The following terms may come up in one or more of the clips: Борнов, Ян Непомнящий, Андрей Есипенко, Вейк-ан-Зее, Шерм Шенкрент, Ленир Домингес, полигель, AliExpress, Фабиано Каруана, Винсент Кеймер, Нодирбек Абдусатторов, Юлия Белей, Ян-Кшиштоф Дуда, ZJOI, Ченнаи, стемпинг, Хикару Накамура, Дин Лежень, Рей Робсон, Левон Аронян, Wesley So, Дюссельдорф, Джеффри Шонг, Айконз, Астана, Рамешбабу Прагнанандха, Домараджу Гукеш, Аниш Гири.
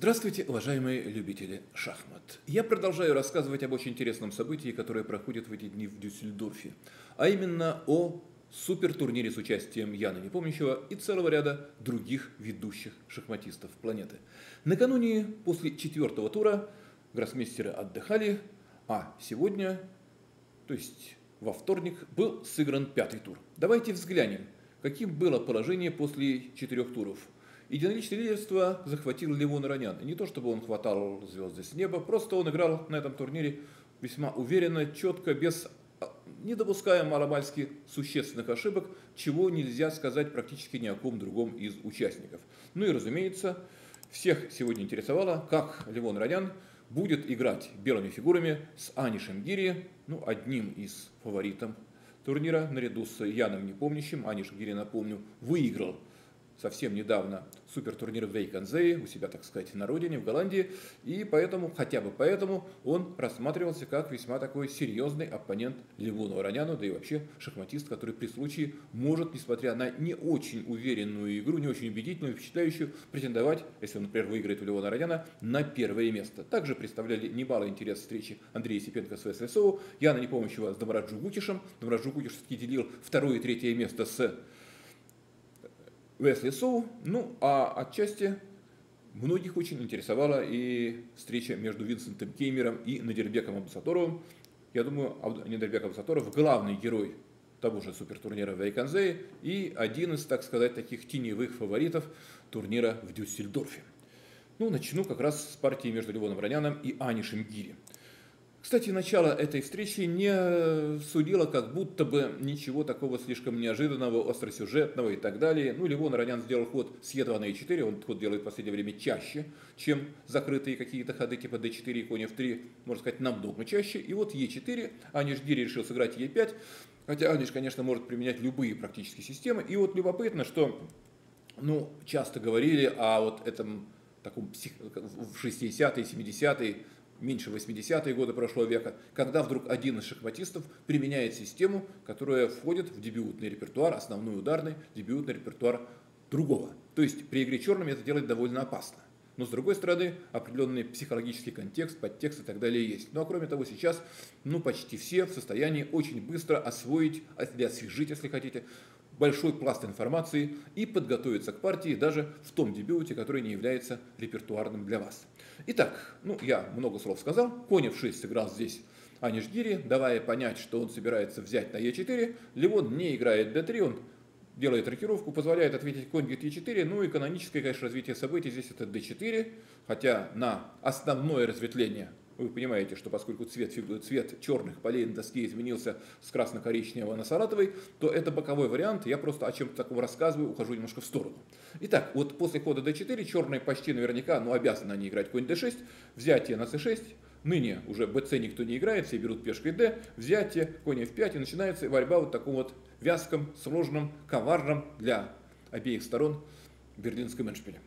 Здравствуйте, уважаемые любители шахмат. Я продолжаю рассказывать об очень интересном событии, которое проходит в эти дни в Дюссельдорфе, а именно о супертурнире с участием Яна Непомнящего и целого ряда других ведущих шахматистов планеты. Накануне, после четвертого тура, гроссмейстеры отдыхали, а сегодня, то есть во вторник, был сыгран пятый тур. Давайте взглянем, каким было положение после четырех туров. Единоличное лидерство захватил Левон Аронян. И не то чтобы он хватал звезды с неба, просто он играл на этом турнире весьма уверенно, четко, без, не допуская маломальски существенных ошибок, чего нельзя сказать практически ни о ком другом из участников. Ну и разумеется, всех сегодня интересовало, как Левон Аронян будет играть белыми фигурами с Анишем Гири, ну, одним из фаворитов турнира, наряду с Яном Непомнящим. Аниш Гири, напомню, выиграл совсем недавно супертурнир Вейк-ан-Зее у себя, так сказать, на родине, в Голландии. И поэтому, хотя бы поэтому, он рассматривался как весьма такой серьезный оппонент Левону Ароняну, да и вообще шахматист, который при случае может, несмотря на не очень уверенную игру, не очень убедительную, впечатляющую, претендовать, если он, например, выиграет у Левона Ароняна, на первое место. Также представляли немалый интерес встречи Андрея Есипенко с Wesley So, Яна Непомнящего с Домараджу Гукешем. Домараджу Гукеш все-таки делил второе и третье место с Wesley So, ну а отчасти многих очень интересовала и встреча между Винсентом Кеймером и Нодирбеком Абдусатторовым. Я думаю, Нодирбек Абдусатторов – главный герой того же супертурнира в Айконзе и один из, так сказать, таких теневых фаворитов турнира в Дюссельдорфе. Ну, начну как раз с партии между Левоном Ароняном и Анишем Гири. Кстати, начало этой встречи не сулило как будто бы ничего такого слишком неожиданного, остросюжетного и так далее. Ну, Левон Аронян сделал ход с Е2 на Е4, он ход делает в последнее время чаще, чем закрытые какие-то ходы типа d4 и конь f3, можно сказать, намного чаще. И вот Е4, Аниш Гири решил сыграть Е5, хотя Аниш, конечно, может применять любые практические системы. И вот любопытно, что, ну, часто говорили о вот этом таком в 60-е, 70-е, меньше 80-е годы прошлого века, когда вдруг один из шахматистов применяет систему, которая входит в дебютный репертуар, основной ударный дебютный репертуар другого. То есть при игре черными это делать довольно опасно. Но с другой стороны, определенный психологический контекст, подтекст и так далее есть. Ну а кроме того, сейчас ну, почти все в состоянии очень быстро освоить, освежить, если хотите, большой пласт информации и подготовиться к партии даже в том дебюте, который не является репертуарным для вас. Итак, ну я много слов сказал. Конь f6 сыграл здесь Аниш Гири, давая понять, что он собирается взять на e4. Левон не играет d3, он делает рокировку, позволяет ответить конь e4. Ну и каноническое, конечно, развитие событий здесь это d4, хотя на основное разветвление. Вы понимаете, что поскольку цвет черных полей на доске изменился с красно-коричневого на саратовый, то это боковой вариант, я просто о чем-то таком рассказываю, ухожу немножко в сторону. Итак, вот после хода d4 черные почти наверняка, ну, обязаны они играть конь d6, взятие на c6, ныне уже bc никто не играет, все берут пешкой d, взятие, конь f5, и начинается борьба вот в таком вот вязком, сложном, коварном для обеих сторон берлинском эндшпиле.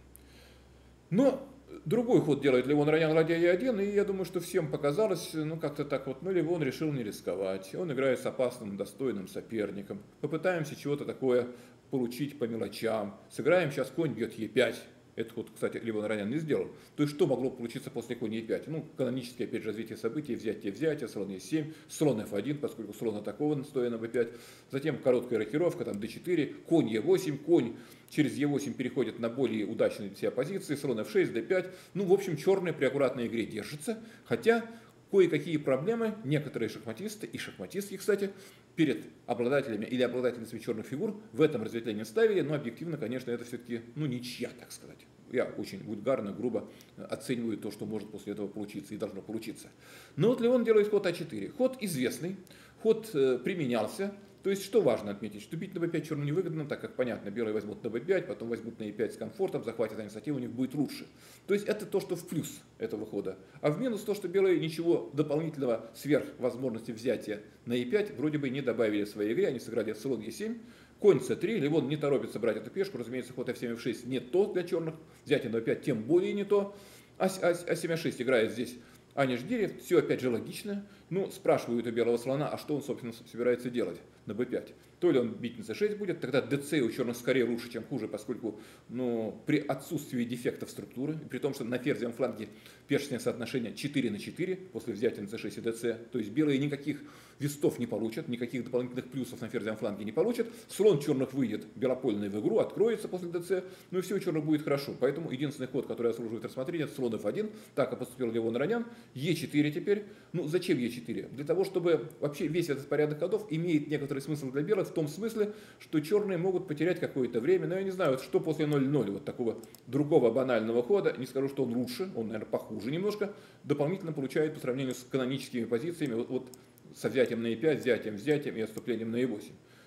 Но другой ход делает Левон Аронян ради Е1, и я думаю, что всем показалось, ну как-то так вот, ну Левон решил не рисковать, он играет с опасным, достойным соперником, попытаемся чего-то такое получить по мелочам, сыграем сейчас конь бьет Е5, этот ход, кстати, Левон Аронян не сделал, то есть что могло получиться после коня Е5? Ну, каноническое, опять же, развитие событий, взятие, слон Е7, слон F1, поскольку слон атакован, стоя на b5, затем короткая рокировка, там d4, конь Е8, конь через Е8 переходит на более удачные все позиции, слон F6, D5. Ну, в общем, черные при аккуратной игре держатся, хотя кое-какие проблемы некоторые шахматисты и шахматистки, кстати, перед обладателями или обладательницами черных фигур в этом разветвлении ставили, но объективно, конечно, это все-таки, ну, ничья, так сказать. Я очень вульгарно, грубо оцениваю то, что может после этого получиться и должно получиться. Но вот Левон делает ход А4. Ход известный, ход применялся. То есть, что важно отметить, что бить на b5 черным невыгодно, так как, понятно, белые возьмут на b5, потом возьмут на e5 с комфортом, захватят инициативу, у них будет лучше. То есть, это то, что в плюс этого хода. А в минус то, что белые ничего дополнительного сверх возможности взятия на e5 вроде бы не добавили в своей игре, они сыграли слон e7, конь c3, Левон не торопится брать эту пешку, разумеется, ход f7, f6 не то для черных, взятие на b5 тем более не то, а7, a6 играет здесь Аниш Гири, все опять же логично, ну спрашивают у белого слона, а что он собственно собирается делать? На на b5. То ли он бить на c6 будет, тогда dc у черных скорее лучше, чем хуже, поскольку при отсутствии дефектов структуры, при том, что на ферзевом фланге пешечное соотношение 4 на 4 после взятия на c6 и dc, то есть белые никаких вестов не получат, никаких дополнительных плюсов на ферзевом фланге не получат, слон черных выйдет белопольный в игру, откроется после dc, и все у черных будет хорошо. Поэтому единственный ход, который заслуживает рассмотрения, это слон f1, так и поступил Левон Аронян, e4 теперь. Ну зачем e4? Для того, чтобы вообще весь этот порядок ходов имеет некоторый смысл для белых, в том смысле, что черные могут потерять какое-то время, но я не знаю, вот что после 0-0, вот такого другого банального хода, не скажу, что он лучше, он, наверное, похуже немножко, дополнительно получает по сравнению с каноническими позициями, вот со взятием на e5, взятием и отступлением на e8.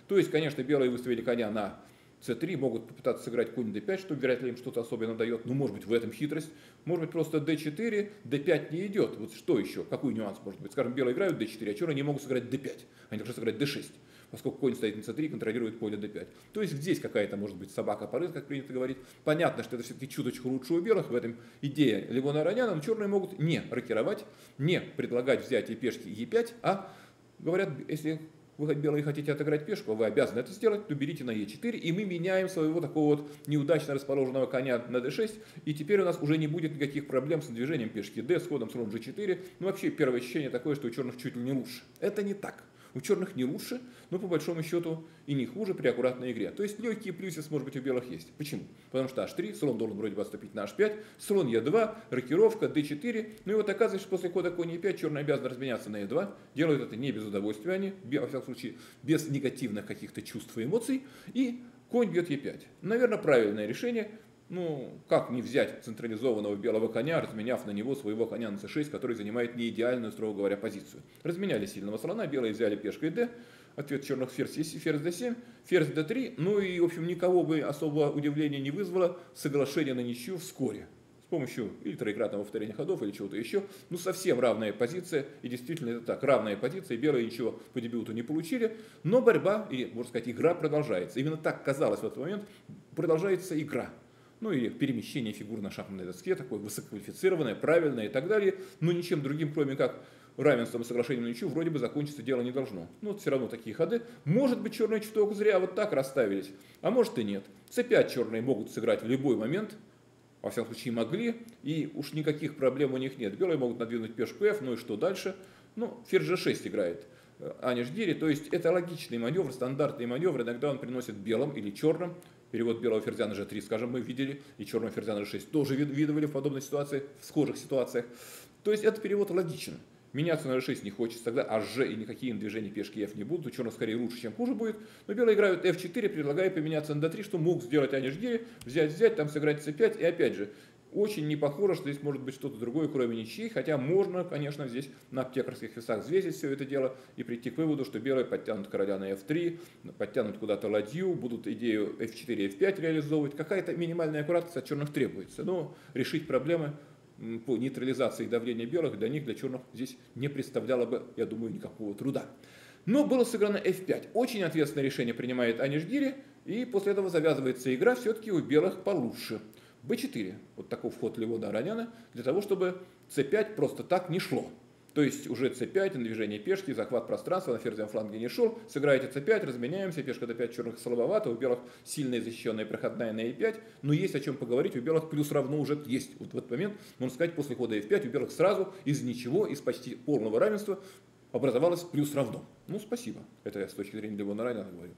То есть, конечно, белые выставили коня на c3, могут попытаться сыграть конь d5, что вряд ли им что-то особенно дает, может быть, в этом хитрость, может быть, просто d4, d5 не идет, вот что еще, какой нюанс может быть, скажем, белые играют d4, а черные не могут сыграть d5, они должны сыграть d6. Поскольку конь стоит на c3, контролирует поле d5. То есть здесь какая-то, может быть, собака-порыв, как принято говорить. Понятно, что это все-таки чуточку лучше у белых, в этом идея Левона Ароняна, но черные могут не рокировать, не предлагать взятие пешки e5, а говорят, если вы, белые, хотите отыграть пешку, а вы обязаны это сделать, то берите на e4, и мы меняем своего такого вот неудачно расположенного коня на d6, и теперь у нас уже не будет никаких проблем с движением пешки d, с ходом слон g4. Ну, вообще, первое ощущение такое, что у черных чуть ли не лучше. Это не так. У черных не лучше, но по большому счету и не хуже при аккуратной игре. То есть легкие плюсы, может быть, у белых есть. Почему? Потому что h3, слон должен вроде бы отступить на h5, слон e2, рокировка, d4. Ну и вот оказывается, что после хода конь e5 черные обязаны разменяться на e2. Делают это не без удовольствия они, во всяком случае, без негативных каких-то чувств и эмоций. И конь бьет e5. Наверное, правильное решение. Ну, как не взять централизованного белого коня, разменяв на него своего коня на c6, который занимает не идеальную, строго говоря, позицию. Разменяли сильного слона, белые взяли пешкой d, ответ черных ферзь d7, ферзь d3, ну и, в общем, никого бы особого удивления не вызвало соглашение на ничью вскоре. С помощью или троекратного повторения ходов, или чего-то еще. Ну, совсем равная позиция, и действительно это так, равная позиция, белые ничего по дебюту не получили, но борьба, и, можно сказать, игра продолжается. Именно так казалось в этот момент, продолжается игра. Ну и перемещение фигур на шахматной доске, такое высококвалифицированное, правильное и так далее, но ничем другим, кроме как равенством и соглашением на ничью, вроде бы закончиться дело не должно. Но вот все равно такие ходы. Может быть, черные чуток зря вот так расставились, а может и нет. c5 черные могут сыграть в любой момент, во всяком случае могли, и уж никаких проблем у них нет. Белые могут надвинуть пешку f, ну и что дальше? Ну, ферзь g6 играет Аниш Гири, то есть это логичный маневр, стандартный маневр, иногда он приносит белым или черным. Перевод белого ферзя на g3, скажем, мы видели, и черного ферзя на g6 тоже видывали в подобной ситуации, в схожих ситуациях. То есть этот перевод логичен. Меняться на g6 не хочется, тогда hg и никакие движения пешки f не будут, у черных скорее лучше, чем хуже будет. Но белые играют f4, предлагая поменяться на d3, что мог сделать Аниш Гири, взять, там сыграть c5, и опять же, очень не похоже, что здесь может быть что-то другое, кроме ничьей, хотя можно, конечно, здесь на аптекарских весах взвесить все это дело и прийти к выводу, что белые подтянут короля на f3, подтянут куда-то ладью, будут идею f4 и f5 реализовывать. Какая-то минимальная аккуратность от черных требуется, но решить проблемы по нейтрализации давления белых для черных здесь не представляло бы, я думаю, никакого труда. Но было сыграно f5. Очень ответственное решение принимает Аниш Гири, и после этого завязывается игра все-таки у белых получше. b4, вот такой вход Левона Ароняна, для того, чтобы c5 просто так не шло. То есть уже c5, на движение пешки, захват пространства, на ферзевом фланге не шел, сыграете c5, разменяемся, пешка d5 черных слабовато, у белых сильная защищенная проходная на e5, но есть о чем поговорить, у белых плюс равно уже есть. Вот в этот момент, можно сказать, после хода f5 у белых сразу из ничего, из почти полного равенства образовалось плюс равно. Ну, спасибо, это я с точки зрения Левона Ароняна говорю.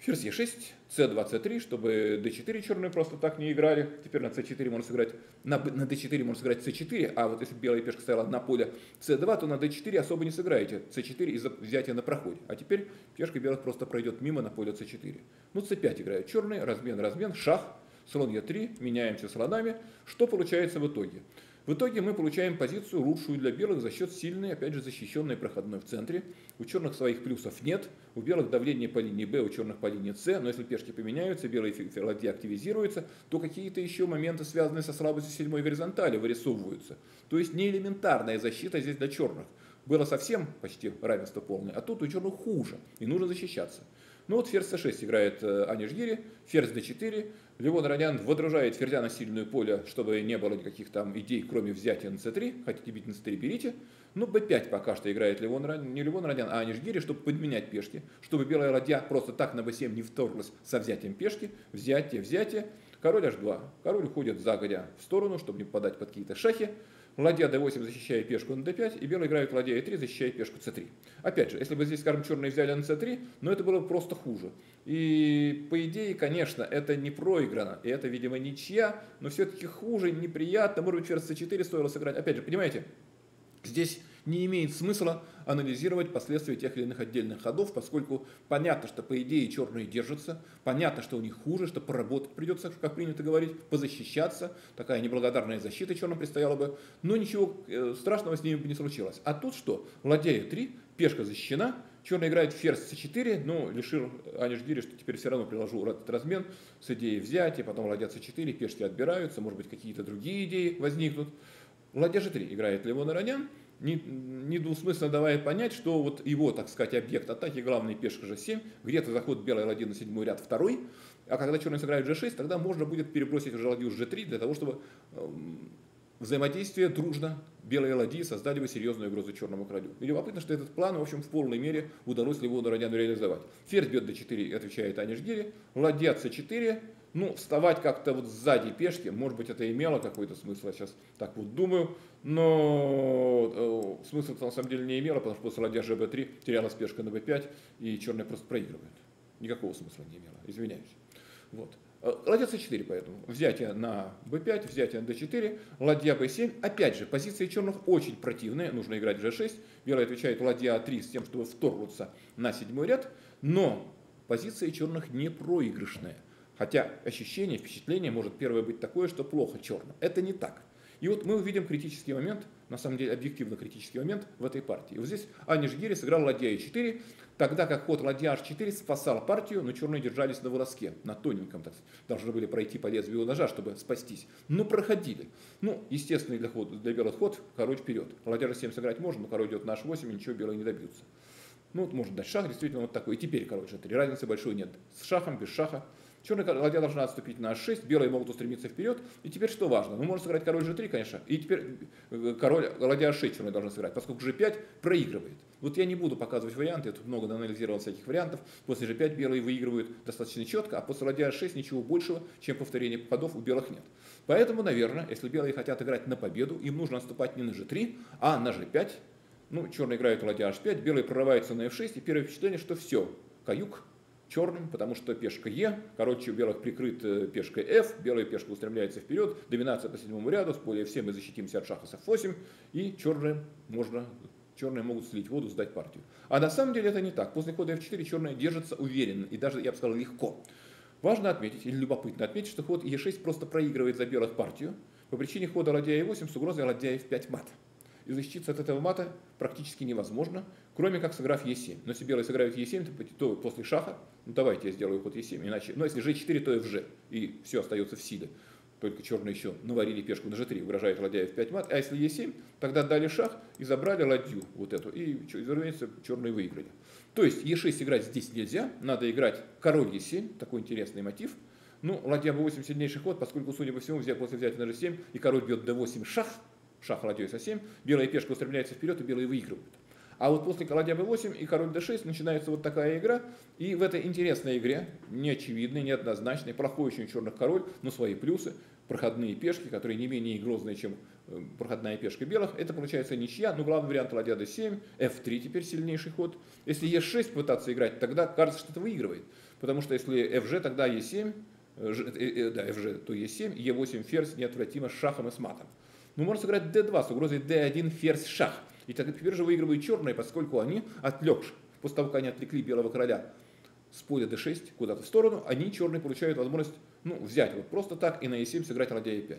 Ферзь e6, c2, c3, чтобы d4 черные просто так не играли. Теперь на c4 можно сыграть, на d4 можно сыграть c4, а вот если белая пешка стояла на поле c2, то на d4 особо не сыграете c4 из-за взятия на проходе. А теперь пешка белых просто пройдет мимо на поле c4. Ну, c5 играют черные, размен, шах, слон e3, меняемся слонами. Что получается в итоге? В итоге мы получаем позицию лучшую для белых за счет сильной, опять же, защищенной проходной в центре. У черных своих плюсов нет, у белых давление по линии b, у черных по линии c, но если пешки поменяются, белые ладьи активизируются, то какие-то еще моменты, связанные со слабостью седьмой горизонтали, вырисовываются. То есть не элементарная защита здесь для черных. Было совсем почти равенство полное, а тут у черных хуже, и нужно защищаться. Ну вот ферзь c6 играет Аниш Гири, ферзь d4, Левон Аронян водружает ферзя на сильное поле, чтобы не было никаких там идей, кроме взятия на c3, хотите бить на c3, берите. Ну b5 пока что играет не Левон Аронян, а Аниш Гири, чтобы подменять пешки, чтобы белая ладья просто так на b7 не вторглась со взятием пешки, взятие, взятие. Король h2, король уходит загодя в сторону, чтобы не попадать под какие-то шахи. Ладья d8 защищает пешку на d5, и белые играют ладья e3, защищает пешку c3. Опять же, если бы здесь, скажем, черные взяли на c3, но это было бы просто хуже. И по идее, конечно, это не проиграно, и это, видимо, ничья, но все-таки хуже, неприятно. Может быть, ферзь c4 стоило сыграть. Опять же, понимаете, здесь не имеет смысла анализировать последствия тех или иных отдельных ходов, поскольку понятно, что по идее черные держатся, понятно, что у них хуже, что поработать придется, как принято говорить, позащищаться, такая неблагодарная защита черным предстояла бы, но ничего страшного с ними бы не случилось. А тут что? Ладья e3, пешка защищена, черный играет ферзь c4, но лишил Аниш Гири, что теперь все равно приложу этот размен с идеей взятия, потом ладья c4, пешки отбираются, может быть какие-то другие идеи возникнут. Ладья g3 играет Левон Аронян, недвусмысленно давая понять, что вот его, так сказать, объект атаки, главный пешка g7, где-то заход белой ладьи на седьмой ряд второй, а когда черный сыграет g6, тогда можно будет перебросить уже ладью с g3 для того, чтобы взаимодействие дружно белые ладьи создали бы серьезную угрозу черному королю. И любопытно, что этот план, в общем, в полной мере удалось Левону Ароняну реализовать. Ферзь бьет d4, отвечает Аниш Гири, ладья c4, ну, вставать как-то вот сзади пешки, может быть, это имело какой-то смысл, я сейчас так вот думаю, но смысла-то на самом деле не имело, потому что после ладья gb3 терялась пешка на b5, и черные просто проигрывают. Никакого смысла не имело, извиняюсь. Вот. Ладья c4, поэтому взятие на b5, взятие на d4, ладья b7. Опять же, позиции черных очень противные, нужно играть g6. Белая отвечает ладья a3 с тем, чтобы вторгнуться на седьмой ряд, но позиции черных не проигрышные. Хотя ощущение, впечатление может первое быть такое, что плохо черным. Это не так. И вот мы увидим критический момент, на самом деле объективно критический момент в этой партии. Вот здесь Аниш Гири сыграл ладья e4, тогда как ход ладья h4 спасал партию, но черные держались на волоске, на тоненьком, так сказать, должны были пройти по лезвию ножа, чтобы спастись. Но проходили. Ну, естественный для белых ход, король вперед. Ладья g7 сыграть можно, но король идет на h8, и ничего белые не добьются. Ну, вот можно дать шах, действительно вот такой. И теперь король g3, разницы большой нет. С шахом, без шаха. Черная ладья должна отступить на h6, белые могут устремиться вперед. И теперь что важно? Мы можем сыграть король g3, конечно, и теперь король ладья h6 черные должны сыграть, поскольку g5 проигрывает. Вот я не буду показывать варианты, я тут много анализировал всяких вариантов. После g5 белые выигрывают достаточно четко, а после ладья h6 ничего большего, чем повторение ходов у белых нет. Поэтому, наверное, если белые хотят играть на победу, им нужно отступать не на g3, а на g5. Ну, черные играют ладья h5, белые прорываются на f6, и первое впечатление, что все, каюк черным, потому что пешка Е, короче, у белых прикрыт пешкой F, белая пешка устремляется вперед, доминация по седьмому ряду, с поля F7 мы защитимся от шаха с F8, и черные могут слить воду, сдать партию. А на самом деле это не так. После хода F4 черные держатся уверенно и даже, я бы сказал, легко. Важно отметить, или любопытно отметить, что ход Е6 просто проигрывает за белых партию по причине хода ладья Е8 с угрозой ладья F5 мат. И защититься от этого мата практически невозможно, кроме как сыграв Е7. Но если белые сыграют Е7, то после шаха, ну давайте я сделаю ход Е7, иначе, ну если G4, то ФЖ, и все остается в силе. Только черные еще наварили пешку на G3, угрожает ладья F5 мат, а если Е7, тогда дали шах и забрали ладью вот эту, и, разумеется, черные выиграли. То есть Е6 играть здесь нельзя, надо играть король Е7, такой интересный мотив. Ну, ладья b8 сильнейший ход, поскольку, судя по всему, после взятия на G7 и король бьет d8 шах, шах ладьей c7, белая пешка устремляется вперед, и белые выигрывают. А вот после ладья b8 и король d6 начинается вот такая игра, и в этой интересной игре, неочевидной, неоднозначной, плохой очень у черных король, но свои плюсы, проходные пешки, которые не менее грозные, чем проходная пешка белых, это получается ничья, но главный вариант ладья d7, f3 теперь сильнейший ход. Если e6 пытаться играть, тогда кажется, что это выигрывает, потому что если fg, тогда e7, fg, то e7, e8 ферзь неотвратимо с шахом и с матом. Но можно сыграть d2 с угрозой d1 ферзь шах. И так теперь же выигрывают черные, поскольку они отвлекши. После того, как они отвлекли белого короля с поля d6 куда-то в сторону, они черные получают возможность взять вот просто так и на e7 сыграть ладья e5.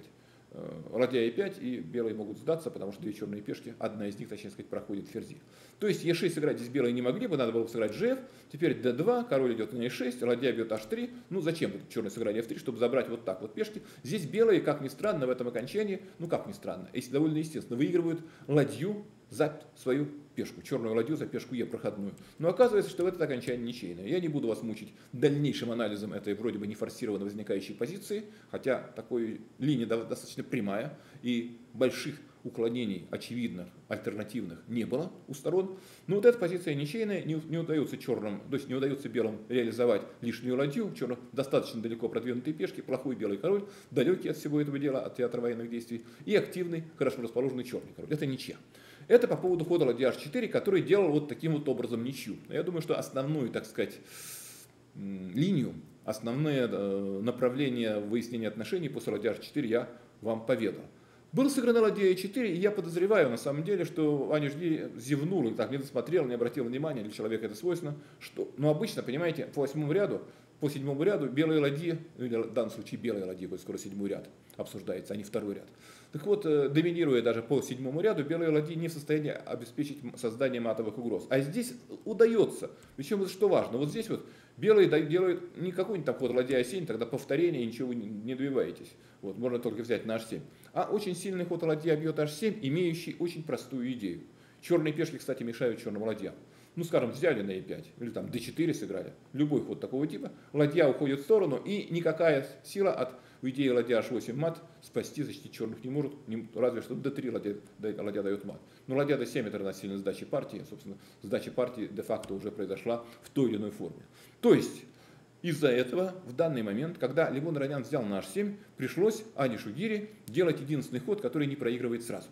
Ладья e5 и белые могут сдаться, потому что две черные пешки, одна из них, точнее сказать, проходит ферзи. То есть e6 сыграть здесь белые не могли бы, надо было бы сыграть gf, теперь d2, король идет на e6, ладья бьет h3, ну зачем черные сыграли f3, чтобы забрать вот так вот пешки. Здесь белые, как ни странно, в этом окончании, ну как ни странно, довольно естественно, выигрывают ладью за свою пешку, черную ладью за пешку Е проходную. Но оказывается, что в это окончание ничейное. Я не буду вас мучить дальнейшим анализом этой вроде бы не форсированно возникающей позиции, хотя такой линия достаточно прямая и больших уклонений очевидных, альтернативных не было у сторон. Но вот эта позиция ничейная, не удается черным, то есть не удается белым реализовать лишнюю ладью, черных достаточно далеко продвинутые пешки, плохой белый король, далекий от всего этого дела, от театра военных действий, и активный, хорошо расположенный черный король. Это ничья. Это по поводу хода ладья h4, который делал вот таким вот образом ничью. Я думаю, что основную, так сказать, линию, основные направления выяснения отношений после ладья h4 я вам поведал. Был сыгран ладья e4, и я подозреваю на самом деле, что Аниш Гири зевнул, и так не досмотрел, не обратил внимания, для человека это свойственно, что, ну, обычно, понимаете, по восьмому ряду, по седьмому ряду белые ладьи, ну, в данном случае белые ладьи, будет скоро седьмой ряд обсуждается, а не второй ряд. Так вот, доминируя даже по седьмому ряду, белые ладьи не в состоянии обеспечить создание матовых угроз. А здесь удается, причем что важно, вот здесь вот белые делают не какой-нибудь там ход ладья А7, тогда повторение, ничего не добиваетесь. Вот, можно только взять на H7. А очень сильный ход ладья бьет H7, имеющий очень простую идею. Черные пешки, кстати, мешают черным ладьям. Ну, скажем, взяли на E5 или там D4 сыграли. Любой ход такого типа. Ладья уходит в сторону, и никакая сила от идеи ладья H8 мат спасти, защитить черных не может. Разве что D3 ладья дает мат. Но ладья D7 это равносильно сдаче партии. Собственно, сдача партии де-факто уже произошла в той или иной форме. То есть, из-за этого, в данный момент, когда Левон Аронян взял на H7, пришлось Анишу Гири делать единственный ход, который не проигрывает сразу.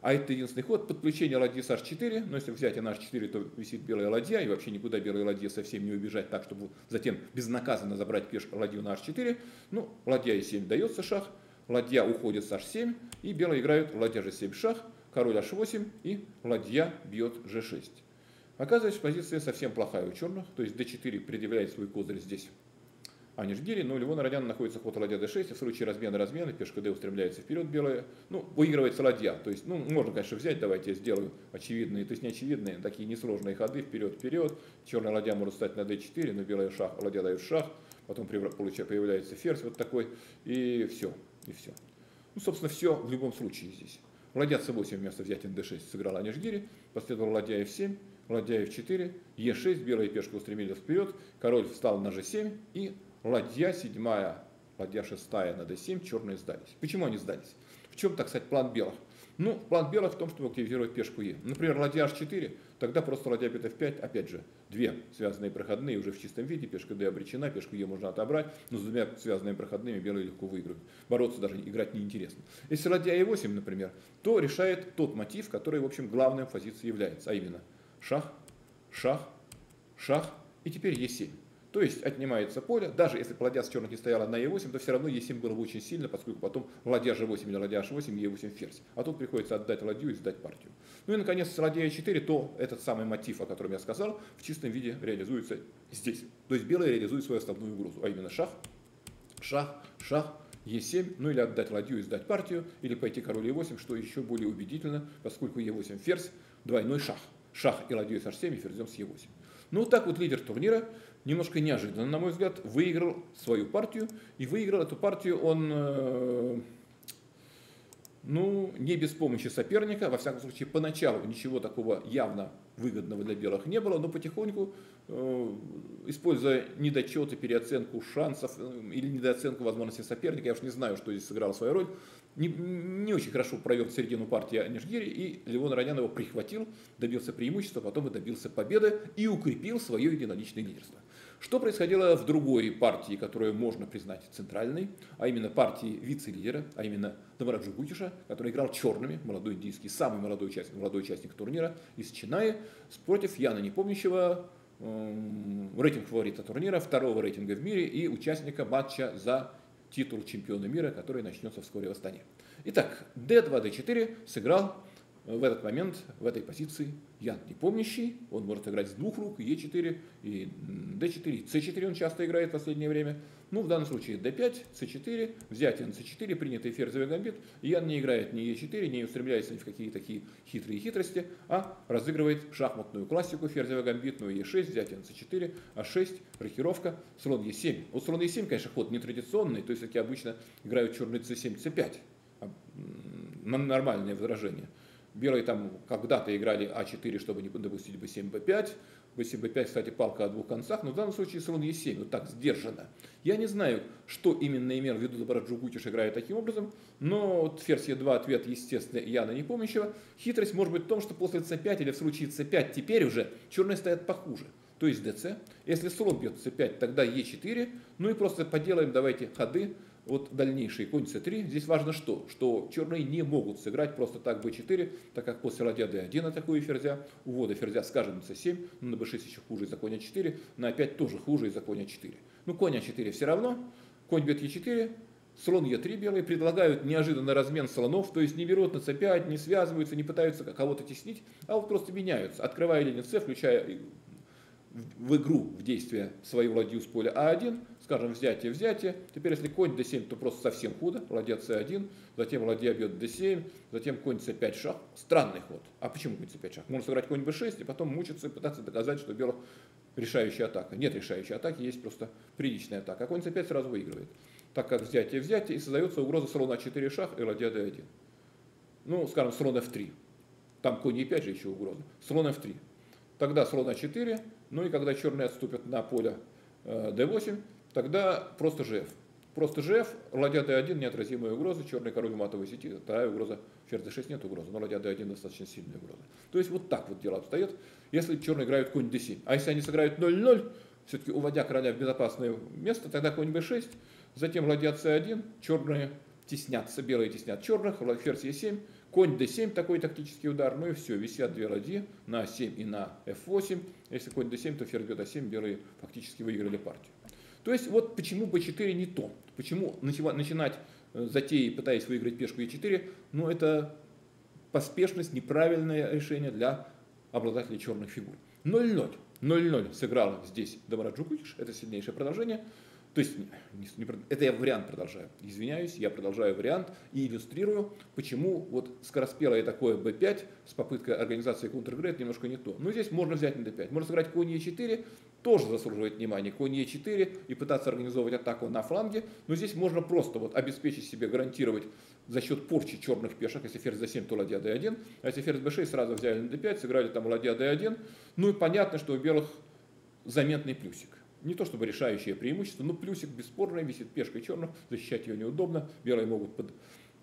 А это единственный ход, подключение ладьи с h4, но если взять на h4, то висит белая ладья, и вообще никуда белая ладья совсем не убежать так, чтобы затем безнаказанно забрать пешку ладью на h4. Ну, ладья e7 дается шах, ладья уходит с h7, и белые играют ладья g7 шах, король h8, и ладья бьет g6. Оказывается, позиция совсем плохая у черных, то есть d4 предъявляет свой козырь здесь Аниш Гири, но у Левона Ароняна находится ход ладья d6, и в случае размена, пешка d устремляется вперед, белая, ну, выигрывается ладья, то есть, ну, можно, конечно, взять, давайте я сделаю очевидные, то есть неочевидные, такие несложные ходы, вперед-вперед, черная ладья может встать на d4, но белая шах, ладья дает шах, потом появляется ферзь вот такой, и все, и все. Ну, собственно, все в любом случае здесь. Ладья c8 вместо взятия на d6 сыграл Аниш Гири, последовал ладья f7, ладья f4, e6, белая пешка устремилась вперед, король встал на g7 и ладья седьмая, ладья шестая на d7, черные сдались. Почему они сдались? В чем, так сказать, план белых? Ну, план белых в том, чтобы активизировать пешку Е. Например, ладья h4, тогда просто ладья бьет f5, опять же, две связанные проходные уже в чистом виде, пешка D обречена, пешку Е можно отобрать, но с двумя связанными проходными белые легко выиграют. Бороться даже играть неинтересно. Если ладья e8, например, то решает тот мотив, который, в общем, главной позицией является, а именно шах, шах, шах и теперь e7. То есть отнимается поле, даже если ладья с черных не стояла на e8, то все равно e7 было бы очень сильно, поскольку потом ладья g8 или ладья h8, e8 ферзь. А тут приходится отдать ладью и сдать партию. Ну и наконец с ладья e4, то этот самый мотив, о котором я сказал, в чистом виде реализуется здесь. То есть белые реализуют свою основную угрозу, а именно шах, шах, шах, e7, ну или отдать ладью и сдать партию, или пойти король e8, что еще более убедительно, поскольку e8 ферзь, двойной шах. Шах и ладью с h7 и ферзем с e8. Ну вот так вот лидер турнира, немножко неожиданно, на мой взгляд, выиграл свою партию. И выиграл эту партию он, ну, не без помощи соперника. Во всяком случае, поначалу ничего такого явно выгодного для белых не было, но потихоньку, используя недочеты, переоценку шансов или недооценку возможностей соперника, я уж не знаю, что здесь сыграло свою роль, не очень хорошо провел середину партии Аниш Гири, и Левон Аронян его прихватил, добился преимущества, потом и добился победы, и укрепил свое единоличное лидерство. Что происходило в другой партии, которую можно признать центральной, а именно партии вице-лидера, а именно Домараджу Гукеша, который играл черными, молодой индийский, самый молодой участник турнира из Ченнаи, против Яна Непомнящего, рейтинг фаворита турнира, второго рейтинга в мире и участника матча за титул чемпиона мира, который начнется вскоре в Астане. Итак, d2, d4 сыграл в этот момент, в этой позиции Ян Непомнящий. Он может играть с двух рук, e4, и d4, и c4 он часто играет в последнее время. Ну, в данном случае d5, c4, взятие на c4, принятый ферзовый гамбит. Ян не играет ни e4, не устремляется ни в какие такие хитрые хитрости, а разыгрывает шахматную классику ферзовый гамбитную, e6, взятие на c4, a6, рокировка, слон e7. Вот слон e7, конечно, ход нетрадиционный, то есть таки обычно играют черный c7, c5, нормальное выражение. Белые там когда-то играли А4, чтобы не допустить Б7, Б5. Б7, Б5, кстати, палка о двух концах, но в данном случае слон Е7, вот так сдержанно. Я не знаю, что именно имел в виду Домараджу Гукеш, играя таким образом, но вот ферзь Е2, ответ, естественно, Яна Непомнящего. Хитрость может быть в том, что после С5 или в случае С5 теперь уже черные стоят похуже. То есть ДЦ. Если слон бьет С5, тогда Е4. Ну и просто поделаем, давайте, ходы. Вот дальнейшие, конь С3. Здесь важно что? Что черные не могут сыграть просто так Б4, так как после ладья Д1 атакую ферзя, увода ферзя, скажем, на С7, но на Б6 еще хуже из-за коня 4, на А5 тоже хуже из-за коня 4. Ну, коня 4 все равно, конь бьет Е4, слон Е3 белые, предлагают неожиданно размен слонов, то есть не берут на С5, не связываются, не пытаются кого-то теснить, а вот просто меняются, открывая линию С, включая в игру, в действие свою ладью с поля А1, скажем, взятие-взятие. Теперь, если конь d7, то просто совсем худо. Ладья c1, затем ладья бьет d7, затем конь c5 шах. Странный ход. А почему конь c5 шах? Можно сыграть конь b6 и потом мучиться и пытаться доказать, что белых решающая атака. Нет решающей атаки, есть просто приличная атака. А конь c5 сразу выигрывает, так как взятие-взятие, и создается угроза слона a4 шах и ладья d1. Ну, скажем, слон f3. Там конь e5 же еще угроза. Слон f3. Тогда слон a4, ну и когда черные отступят на поле d8, тогда просто gf. Просто gf, ладья d1, неотразимая угроза, черный король в матовой сети, вторая угроза, ферзь d6 нет угрозы, но ладья d1 достаточно сильная угроза. То есть вот так вот дело обстоит, если черные играют конь d7. А если они сыграют 0-0, все-таки уводя короля в безопасное место, тогда конь b6, затем ладья c1, черные теснятся, белые теснят черных, ферзь e7, конь d7, такой тактический удар, ну и все, висят две ладьи на a7 и на f8. Если конь d7, то ферзь бьет a7, белые фактически выиграли партию. То есть вот почему b4 не то, почему начинать затеи, пытаясь выиграть пешку e4, ну это поспешность, неправильное решение для обладателей черных фигур. 0-0, 0-0 сыграл здесь Домараджу Гукеш, это сильнейшее продолжение. То есть, это я вариант продолжаю, извиняюсь, я продолжаю вариант и иллюстрирую, почему вот скороспелое такое b5 с попыткой организации контр-игры это немножко не то. Но здесь можно взять на d5, можно сыграть конь e4, тоже заслуживает внимания, конь e4 и пытаться организовывать атаку на фланге, но здесь можно просто вот обеспечить себе, гарантировать за счет порчи черных пешек, если ферзь d7, то ладья d1, а если ферзь b6, сразу взяли на d5, сыграли там ладья d1, ну и понятно, что у белых заметный плюсик. Не то чтобы решающее преимущество, но плюсик бесспорный, висит пешкой черных, защищать ее неудобно, белые могут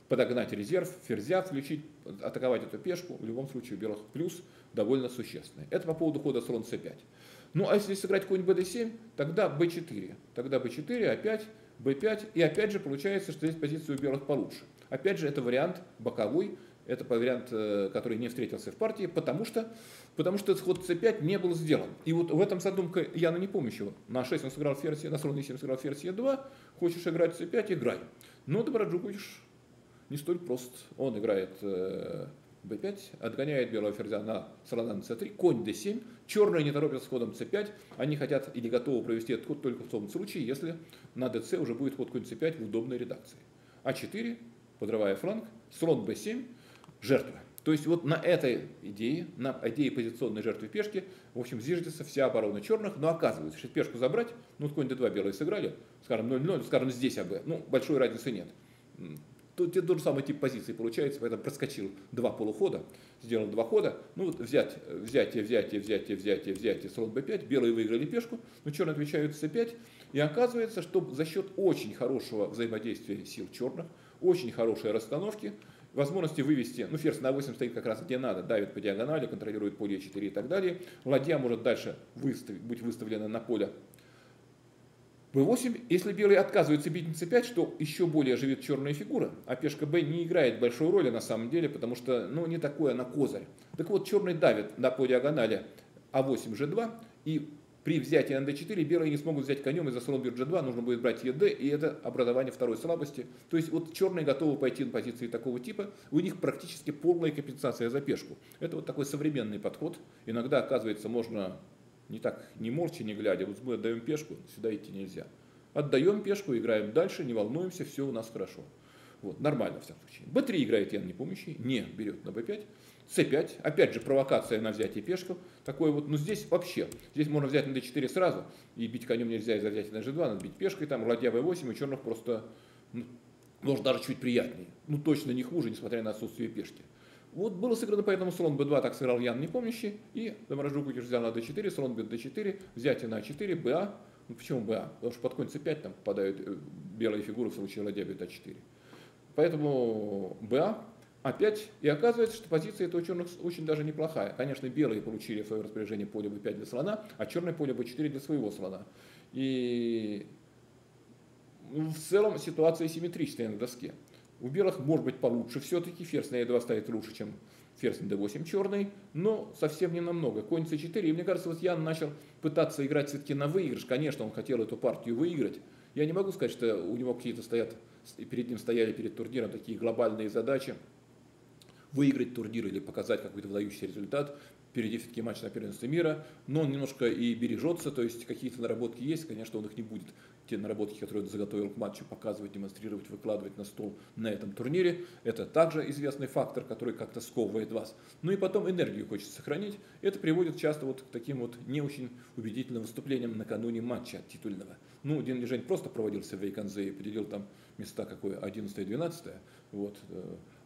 подогнать резерв, ферзя включить, атаковать эту пешку, в любом случае у белых плюс довольно существенный. Это по поводу хода слон c5. Ну а если сыграть конь bd7, тогда b4, опять b5, и опять же получается, что здесь позиция у белых получше. Опять же это вариант боковой, это вариант, который не встретился в партии, потому что ход c5 не был сделан. И вот в этом задумка Яна Непомнящего. На a6 он сыграл ферзь, на слон e7 сыграл ферзь e2. Хочешь играть c5, играй. Но Домараджу Гукеш не столь прост. Он играет b5, отгоняет белого ферзя на слона на c3, конь d7. Черные не торопятся с ходом c5. Они хотят или готовы провести этот ход только в том случае, если на dc уже будет ход конь c5 в удобной редакции. a4, подрывая фланг, слон b7. Жертва. То есть вот на идее позиционной жертвы пешки, в общем, зиждется вся оборона черных, но оказывается, что пешку забрать, ну вот конь d2 белые сыграли, скажем 0-0, скажем здесь АБ, ну большой разницы нет. Тут тот же самый тип позиции получается, поэтому проскочил два полухода, сделал два хода, ну вот взятие, слон b5, белые выиграли пешку, но черные отвечают c5, и оказывается, что за счет очень хорошего взаимодействия сил черных, очень хорошей расстановки, возможности вывести, ну ферзь на a8 стоит как раз где надо, давит по диагонали, контролирует поле e4 и так далее. Ладья может дальше быть выставлена на поле b8. Если белые отказываются бить на c5, что еще более оживит черные фигуры, а пешка b не играет большой роли на самом деле, потому что, ну, не такой она козырь. Так вот, черный давит по диагонали a8, g2, и при взятии на d4 белые не смогут взять конем из-за слон бьет g2, нужно будет брать ед, и это образование второй слабости. То есть вот черные готовы пойти на позиции такого типа, у них практически полная компенсация за пешку. Это вот такой современный подход. Иногда, оказывается, можно не молча, не глядя, вот мы отдаем пешку, сюда идти нельзя. Отдаем пешку, играем дальше, не волнуемся, все у нас хорошо. Вот, нормально, во всяком случае. b3 играет Ян Непомнящий, не берет на b5. c5, опять же провокация на взятие пешку, такое вот, но здесь вообще, здесь можно взять на d4 сразу, и бить конем нельзя из-за взятия на g2, надо бить пешкой, там ладья b8, и черных просто, может даже чуть приятнее, ну точно не хуже, несмотря на отсутствие пешки. Вот было сыграно, поэтому слон b2, так сыграл Ян Непомнящий, и Домараджу Гукеш взял на d4, слон бьет d4, взятие на a4, ba. Ну, почему ba? Потому что под конь c5 там попадают белые фигуры в случае ладья бьет a4. Поэтому ba опять, и оказывается, что позиция эта у черных очень даже неплохая. Конечно, белые получили в своем распоряжении поле b5 для слона, а черное поле b4 для своего слона. И в целом ситуация симметричная на доске. У белых может быть получше все-таки, ферзь на e2 стоит лучше, чем ферзь на d8 черный, но совсем не намного. Конь c4, и мне кажется, вот Ян начал пытаться играть все-таки на выигрыш. Конечно, он хотел эту партию выиграть. Я не могу сказать, что у него какие-то стоят, перед ним стояли перед турниром такие глобальные задачи. Выиграть турнир или показать какой-то выдающийся результат. Впереди все-таки матч на первенстве мира, но он немножко и бережется, то есть какие-то наработки есть, конечно, он их не будет, те наработки, которые он заготовил к матчу, показывать, демонстрировать, выкладывать на стол на этом турнире. Это также известный фактор, который как-то сковывает вас. Ну и потом энергию хочется сохранить. Это приводит часто вот к таким вот не очень убедительным выступлениям накануне матча титульного. Ну, Дин Лежень просто проводился в Вейк-ан-Зее и поделил там места какое, 11-12. Вот.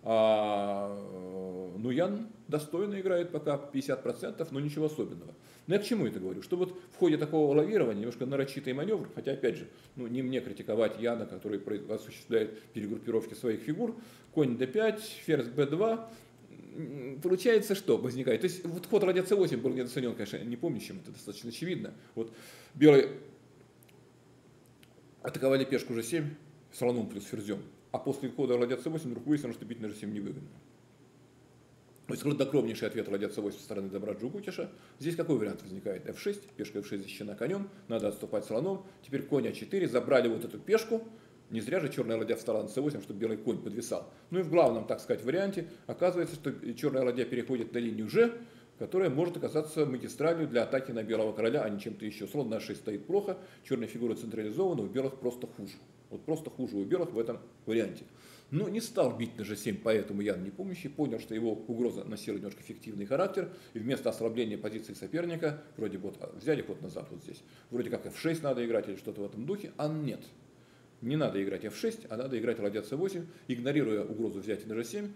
Ну, Ян достойно играет пока 50%, но ничего особенного. Но я к чему это говорю? Что вот в ходе такого лавирования, немножко нарочитый маневр, хотя, опять же, ну, не мне критиковать Яна, который осуществляет перегруппировки своих фигур, конь d5, ферзь b2, получается что возникает? То есть вот ход ладья c8 был недооценен, конечно, не помнящим, это достаточно очевидно. Вот белые атаковали пешку g7, слоном плюс ферзем. А после хода ладья c8 вдруг выяснилось, что бить на g7 невыгодно. То есть хладнокровнейший ответ ладья c8 со стороны Домараджу Гукеша. Здесь какой вариант возникает? f6, пешка f6 защищена конем, надо отступать слоном. Теперь конь a4, забрали вот эту пешку. Не зря же черная ладья встала на c8, чтобы белый конь подвисал. Ну и в главном, так сказать, варианте оказывается, что черная ладья переходит на линию g, которая может оказаться магистралью для атаки на белого короля, а не чем-то еще. Слон на a6 стоит плохо, черная фигура централизована, у белых просто хуже. Вот просто хуже у белых в этом варианте. Но не стал бить на g7, поэтому Ян Непомнящий понял, что его угроза носила немножко фиктивный характер, и вместо ослабления позиции соперника, вроде бы вот, взяли ход назад вот здесь, вроде как f6 надо играть или что-то в этом духе, а нет. Не надо играть f6, а надо играть ладья c8, игнорируя угрозу взятия на g7,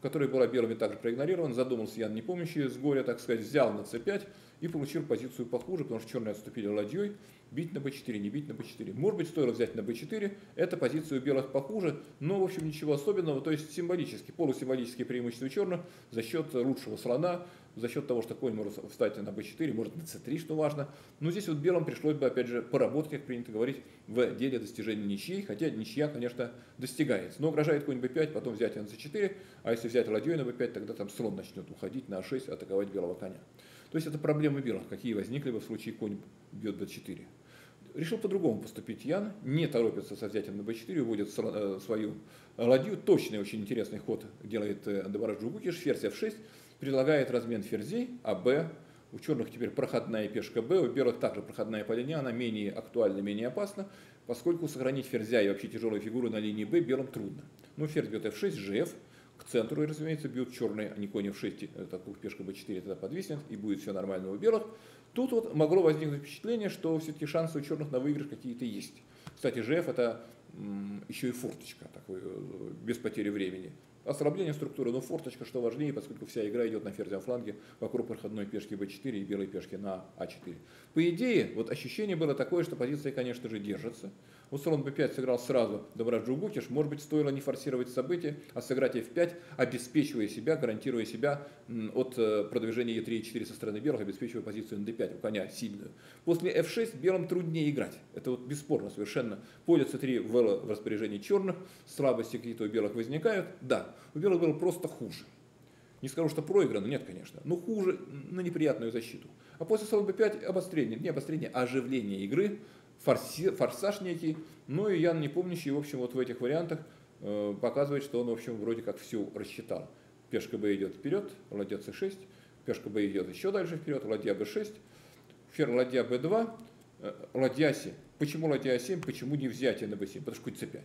которая была белыми также проигнорирована, задумался Ян Непомнящий с горя, так сказать, взял на c5 и получил позицию похуже, потому что черные отступили ладьей, бить на b4, не бить на b4. Может быть, стоило взять на b4, эта позиция у белых похуже, но, в общем, ничего особенного, то есть символически, полусимволические преимущества черных за счет лучшего слона, за счет того, что конь может встать на b4, может на c3, что важно. Но здесь вот белым пришлось бы, опять же, поработать, как принято говорить, в деле достижения ничьей, хотя ничья, конечно, достигается. Но угрожает конь b5, потом взятие на c4, а если взять ладьей на b5, тогда там слон начнет уходить на a6, атаковать белого коня. То есть это проблемы белых, какие возникли бы в случае конь бьет b4. Решил по-другому поступить Ян, не торопится со взятием на b4, уводит свою ладью. Точный, очень интересный ход делает Домараджу Гукеш, ферзь f6, предлагает размен ферзей, а b, у черных теперь проходная пешка b, у белых также проходная по линии, она менее актуальна, менее опасна, поскольку сохранить ферзя и вообще тяжелые фигуры на линии b белым трудно. Ну, ферзь бьет f6, gf, к центру, разумеется, бьют черные, а не конь f6, такую пешка b4 тогда подвиснет, и будет все нормально у белых. Тут вот могло возникнуть впечатление, что все-таки шансы у черных на выигрыш какие-то есть. Кстати, gf это еще и форточка, такой, без потери времени. Ослабление структуры, но форточка что важнее, поскольку вся игра идет на ферзевом фланге вокруг проходной пешки b4 и белой пешки на a4. По идее, вот ощущение было такое, что позиция, конечно же, держится. Вот слон b5 сыграл сразу Домараджу Гукеш, может быть, стоило не форсировать события, а сыграть f5, обеспечивая себя, гарантируя себя от продвижения e3 и e4 со стороны белых, обеспечивая позицию на d5 у коня сильную. После f6 белым труднее играть, это вот бесспорно совершенно. Поле c3 в распоряжении черных, слабости какие-то у белых возникают, да. У белых было просто хуже. Не скажу, что проиграно, нет, конечно, но хуже на неприятную защиту. А после слон b5 обострение, не обострение, а оживление игры, форсаж некий. Ну и Ян Непомнящий, в общем, вот в этих вариантах показывает, что он, в общем, вроде как все рассчитал. Пешка b идет вперед, ладья c6, пешка b идет еще дальше вперед, ладья b6, ферзь ладья b2, ладья c. Почему ладья a7, почему не взятие на b7? Потому что конь c5.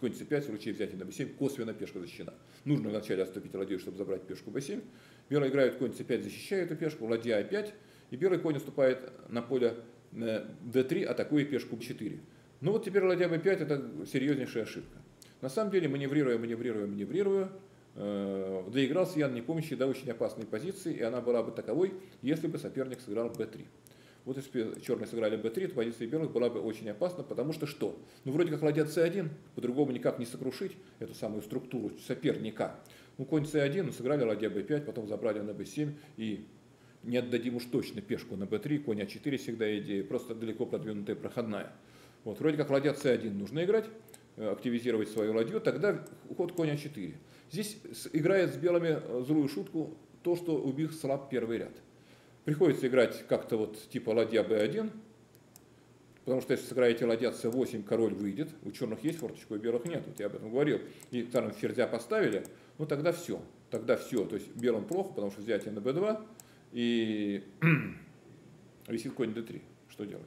Конь c5, в случае взятия на b7, косвенно пешка защищена. Нужно вначале отступить ладью, чтобы забрать пешку b7. Белый играет конь c5, защищает эту пешку, ладья a5. И белый конь уступает на поле d3, атакуя пешку b4. Ну вот теперь ладья b5 – это серьезнейшая ошибка. На самом деле, маневрируя, Доигрался Ян Непомнящий до очень опасной позиции, и она была бы таковой, если бы соперник сыграл b3. Вот если бы черные сыграли b3, то позиция белых была бы очень опасна, потому что что? Ну, вроде как ладья c1, по-другому никак не сокрушить эту самую структуру соперника. Ну, конь c1, ну, сыграли ладья b5, потом забрали на b7, и не отдадим уж точно пешку на b3, конь a4 всегда идея, просто далеко продвинутая проходная. Вот, вроде как ладья c1 нужно играть, активизировать свою ладью, тогда ход конь a4. Здесь играет с белыми злую шутку то, что убил слаб первый ряд. Приходится играть как-то вот типа ладья b1, потому что если сыграете ладья c8, король выйдет. У черных есть форточка, у белых нет, вот я об этом говорил. И вторым ферзя поставили, ну тогда все. Тогда все, то есть белым плохо, потому что взятие на b2 и висит конь d3. Что делать?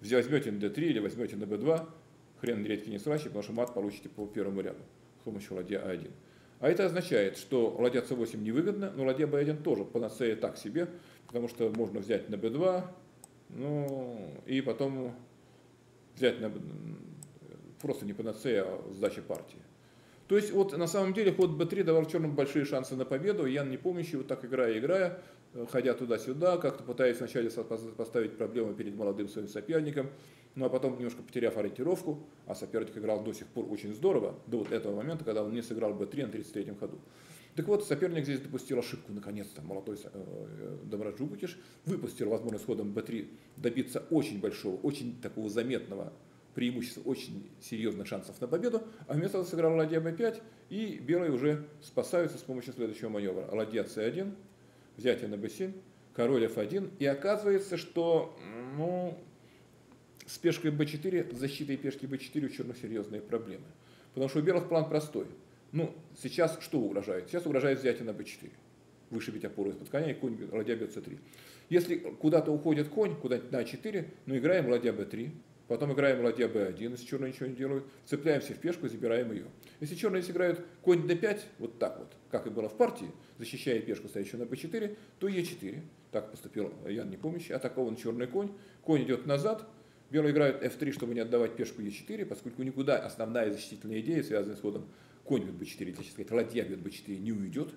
Возьмете на d3 или возьмете на b2, хрен редкий не срачи, потому что мат получите по первому ряду с помощью ладья a1. А это означает, что ладья c8 невыгодно, но ладья b1 тоже панацея так себе, потому что можно взять на b2, ну и потом взять на просто не панацея, а сдача партии. То есть вот на самом деле ход b3 давал черным большие шансы на победу. Ян Непомнящий вот так играя, ходя туда-сюда, как-то пытаясь вначале поставить проблему перед молодым своим соперником, ну а потом немножко потеряв ориентировку, а соперник играл до сих пор очень здорово, до вот этого момента, когда он не сыграл b3 на 33-м ходу. Так вот, соперник здесь допустил ошибку, наконец-то, молодой Домараджу Гукеш выпустил возможность ходом b3 добиться очень большого, очень такого заметного преимущества, очень серьезных шансов на победу, а вместо этого сыграл ладья b5, и белые уже спасаются с помощью следующего маневра. Ладья c1, взятие на b7, король f1, и оказывается, что, ну... С пешкой b4, с защитой пешки b4 у черных серьезные проблемы. Потому что у белых план простой. Ну, сейчас что угрожает? Сейчас угрожает взятие на b4. Вышибить опору из-под коня, и конь ладья бьет c3. Если куда-то уходит конь, куда-нибудь на a4, ну, играем ладья b3, потом играем ладья b1, если черные ничего не делают, цепляемся в пешку и забираем ее. Если черные сыграют конь d5, вот так вот, как и было в партии, защищая пешку, стоящую на b4, то e4. Так поступил Ян Непомнящий, атакован черный конь, конь идет назад, белые играют f3, чтобы не отдавать пешку e4, поскольку никуда основная защитительная идея, связанная с ходом конь бьет b4, так сказать, ладья бьет b4, не уйдет.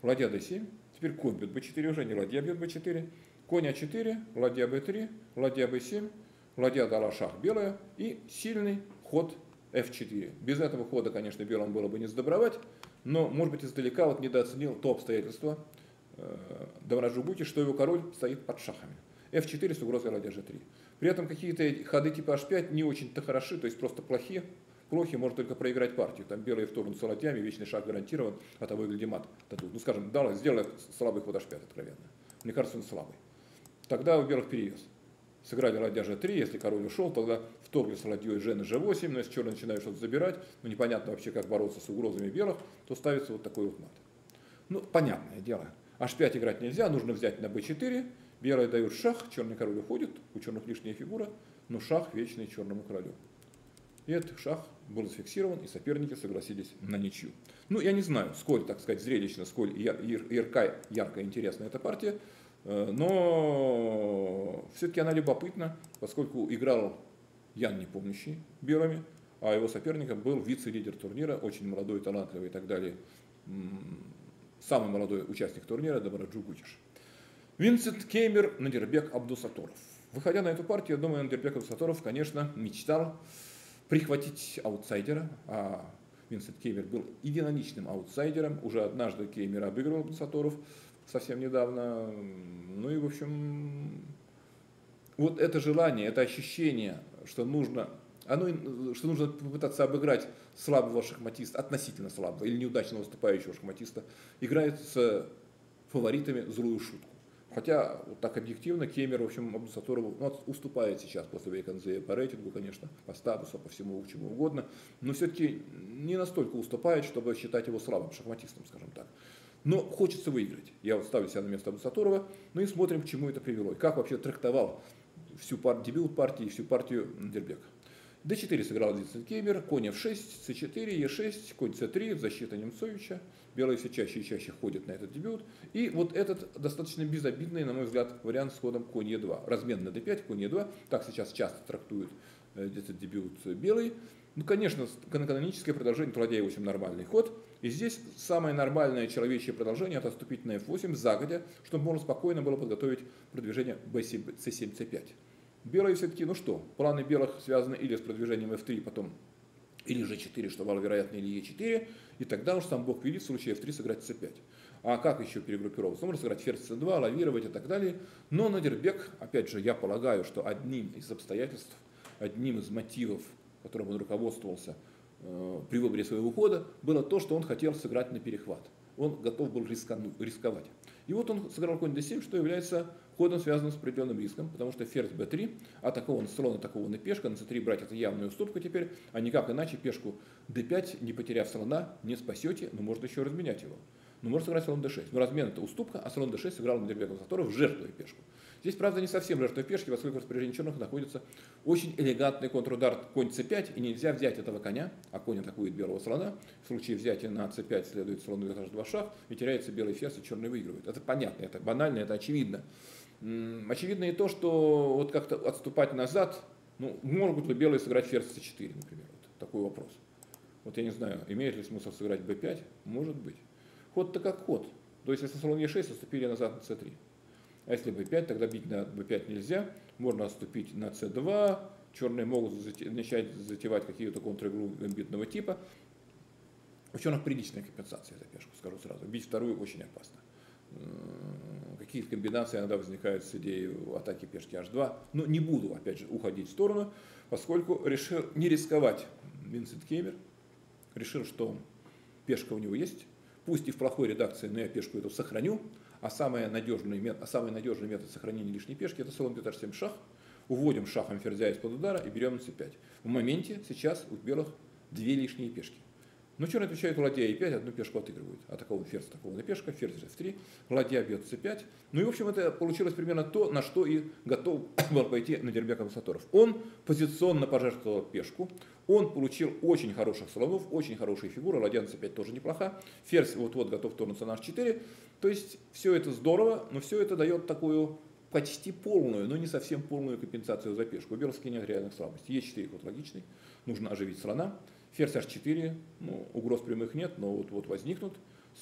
Ладья d7, теперь конь бьет b4 уже, не ладья бьет b4, конь a4, ладья b3, ладья b7, ладья дала шах белая и сильный ход f4. Без этого хода, конечно, белым было бы не сдобровать, но, может быть, издалека вот недооценил то обстоятельство Домараджу Гукеш, что его король стоит под шахами. f4 с угрозой ладья g3. При этом какие-то ходы типа h5 не очень-то хороши, то есть просто плохие. Плохие может только проиграть партию. Там белые вторгнутся ладьями, вечный шаг гарантирован, а того и гляди мат дадут. Ну, скажем, да, сделали слабый ход h5 откровенно. Мне кажется, он слабый. Тогда у белых перевес. Сыграли ладья g3, если король ушел, тогда вторглись с ладьей g на g8, но если черный начинает что-то забирать, ну непонятно вообще, как бороться с угрозами белых, то ставится вот такой вот мат. Ну, понятное дело. h5 играть нельзя, нужно взять на b4, белые дают шах, черный король уходит, у черных лишняя фигура, но шах вечный черному королю. И этот шах был зафиксирован, и соперники согласились на ничью. Ну, я не знаю, сколь, так сказать, зрелищно, сколь ярко и интересна эта партия, но все-таки она любопытна, поскольку играл Ян Непомнящий белыми, а его соперником был вице-лидер турнира, очень молодой, талантливый и так далее, самый молодой участник турнира Домараджу Гукеш. Винсент Кеймер, Нодирбек Абдусатторов. Выходя на эту партию, я думаю, Нодирбек Абдусатторов, конечно, мечтал прихватить аутсайдера. А Винсент Кеймер был единоличным аутсайдером. Уже однажды Кеймер обыгрывал Абдусатторов совсем недавно. Ну и, в общем, вот это желание, это ощущение, что нужно... что нужно попытаться обыграть слабого шахматиста, относительно слабого или неудачно выступающего шахматиста, играет с фаворитами злую шутку. Хотя, вот так объективно, Кеймер, в общем, Абдусатторову уступает сейчас после Вейк-ан-Зее по рейтингу, конечно, по статусу, по всему, чему угодно, но все-таки не настолько уступает, чтобы считать его слабым шахматистом, скажем так. Но хочется выиграть. Я вот ставлю себя на место Абдусатторова, ну и смотрим, к чему это привело, и как вообще трактовал всю дебют партии и всю партию Нодирбек. d4 сыграл Винсент Кеймер, конь f6, c4, e6, конь c3, защита Немцовича. Белые все чаще и чаще ходят на этот дебют. И вот этот достаточно безобидный, на мой взгляд, вариант с ходом конь e2. Размен на d5, конь e2. Так сейчас часто трактуют этот дебют белый. Ну, конечно, каноническое продолжение трудя Е8 нормальный ход. И здесь самое нормальное человечье продолжение — это отступить на F8 загодя, чтобы можно спокойно было подготовить продвижение B7, C7, C5. Белые все-таки, ну что, планы белых связаны или с продвижением F3, потом или G4, что маловероятно, или E4, и тогда уж сам бог велит в случае F3 сыграть C5. А как еще перегруппироваться? Можно сыграть ферзь C2, лавировать и так далее. Но Нодирбек, опять же, я полагаю, что одним из обстоятельств, одним из мотивов, которым он руководствовался при выборе своего хода, было то, что он хотел сыграть на перехват. Он готов был рисковать. И вот он сыграл конь d7, что является ходом, связанным с определенным риском, потому что ферзь b3, атакован слон, атакована пешка, на c3 брать — это явная уступка теперь, а никак иначе пешку d5, не потеряв слона, не спасете, но можно еще разменять его. Но можно сыграть слон d6. Но размен — это уступка, а слон d6 сыграл Нодирбек Абдусатторов, жертвуя пешку. Здесь, правда, не совсем жертвуя пешки, поскольку в распоряжении черных находится очень элегантный контрудар конь c5, и нельзя взять этого коня, а конь атакует белого слона. В случае взятия на c5 следует слону идет аж два шаха, и теряется белый ферзь, и черный выигрывает. Это понятно, это банально, это очевидно. Очевидно и то, что вот как-то отступать назад, ну, могут ли белые сыграть ферзь c4, например, вот такой вопрос. Вот я не знаю, имеет ли смысл сыграть b5, может быть. Ход-то как ход. То есть, если слон e6, отступили назад на c3. А если b5, тогда бить на b5 нельзя. Можно отступить на c2. Черные могут начать затевать какие-то контр-игру гамбитного типа. У черных приличная компенсация за пешку, скажу сразу. Бить вторую очень опасно. Какие-то комбинации иногда возникают с идеей атаки пешки h2. Но не буду, опять же, уходить в сторону, поскольку решил не рисковать Винсент Кеймер. Решил, что пешка у него есть. Пусть и в плохой редакции, но я пешку эту сохраню. А самый надежный метод сохранения лишней пешки — это слон бьет h7 шах. Уводим шахом ферзя из-под удара и берем на c5. В моменте сейчас у белых две лишние пешки. Но черный отвечает, ладья e5, одну пешку отыгрывает. Атакован ферзь, атакована пешка, ферзь f3, ладья бьет c5. Ну и в общем это получилось примерно то, на что и готов был пойти Нодирбек Абдусатторов. Он позиционно пожертвовал пешку, он получил очень хороших слонов, очень хорошие фигуры, ладья на c5 тоже неплоха, ферзь вот-вот готов торнуться на h4. То есть все это здорово, но все это дает такую почти полную, но не совсем полную компенсацию за пешку. У белых нет реальных слабостей. Е4 ход логичный, нужно оживить слона. Ферзь h4, ну, угроз прямых нет, но вот-вот возникнут.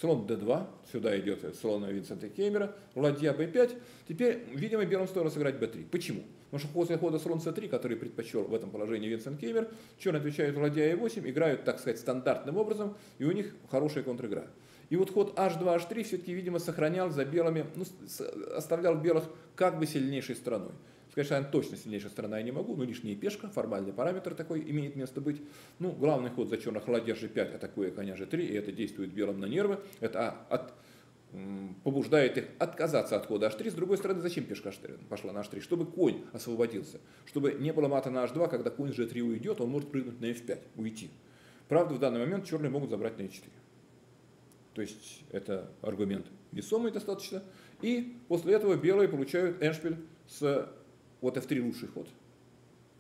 Слон d2, сюда идет слон Винсента Кеймера, ладья b5. Теперь, видимо, белым стоило сыграть b3. Почему? Потому что после хода слон c3, который предпочел в этом положении Винсент Кеймер, черные отвечают ладья e8, играют, так сказать, стандартным образом, и у них хорошая контр-игра. И вот ход h2, h3 все-таки, видимо, сохранял за белыми, ну, оставлял белых как бы сильнейшей стороной. Конечно, она точно сильнейшая сторона я не могу, но лишняя пешка, формальный параметр такой имеет место быть. Ну, главный ход за черных — ладья g5, атакуя коня g3, и это действует белым на нервы, это побуждает их отказаться от хода h3. С другой стороны, зачем пешка h3 пошла на h3? Чтобы конь освободился, чтобы не было мата на h2, когда конь g3 уйдет, он может прыгнуть на f5, уйти. Правда, в данный момент черные могут забрать на e4. То есть, это аргумент весомый достаточно. И после этого белые получают эндшпиль с... Вот f3 лучший ход,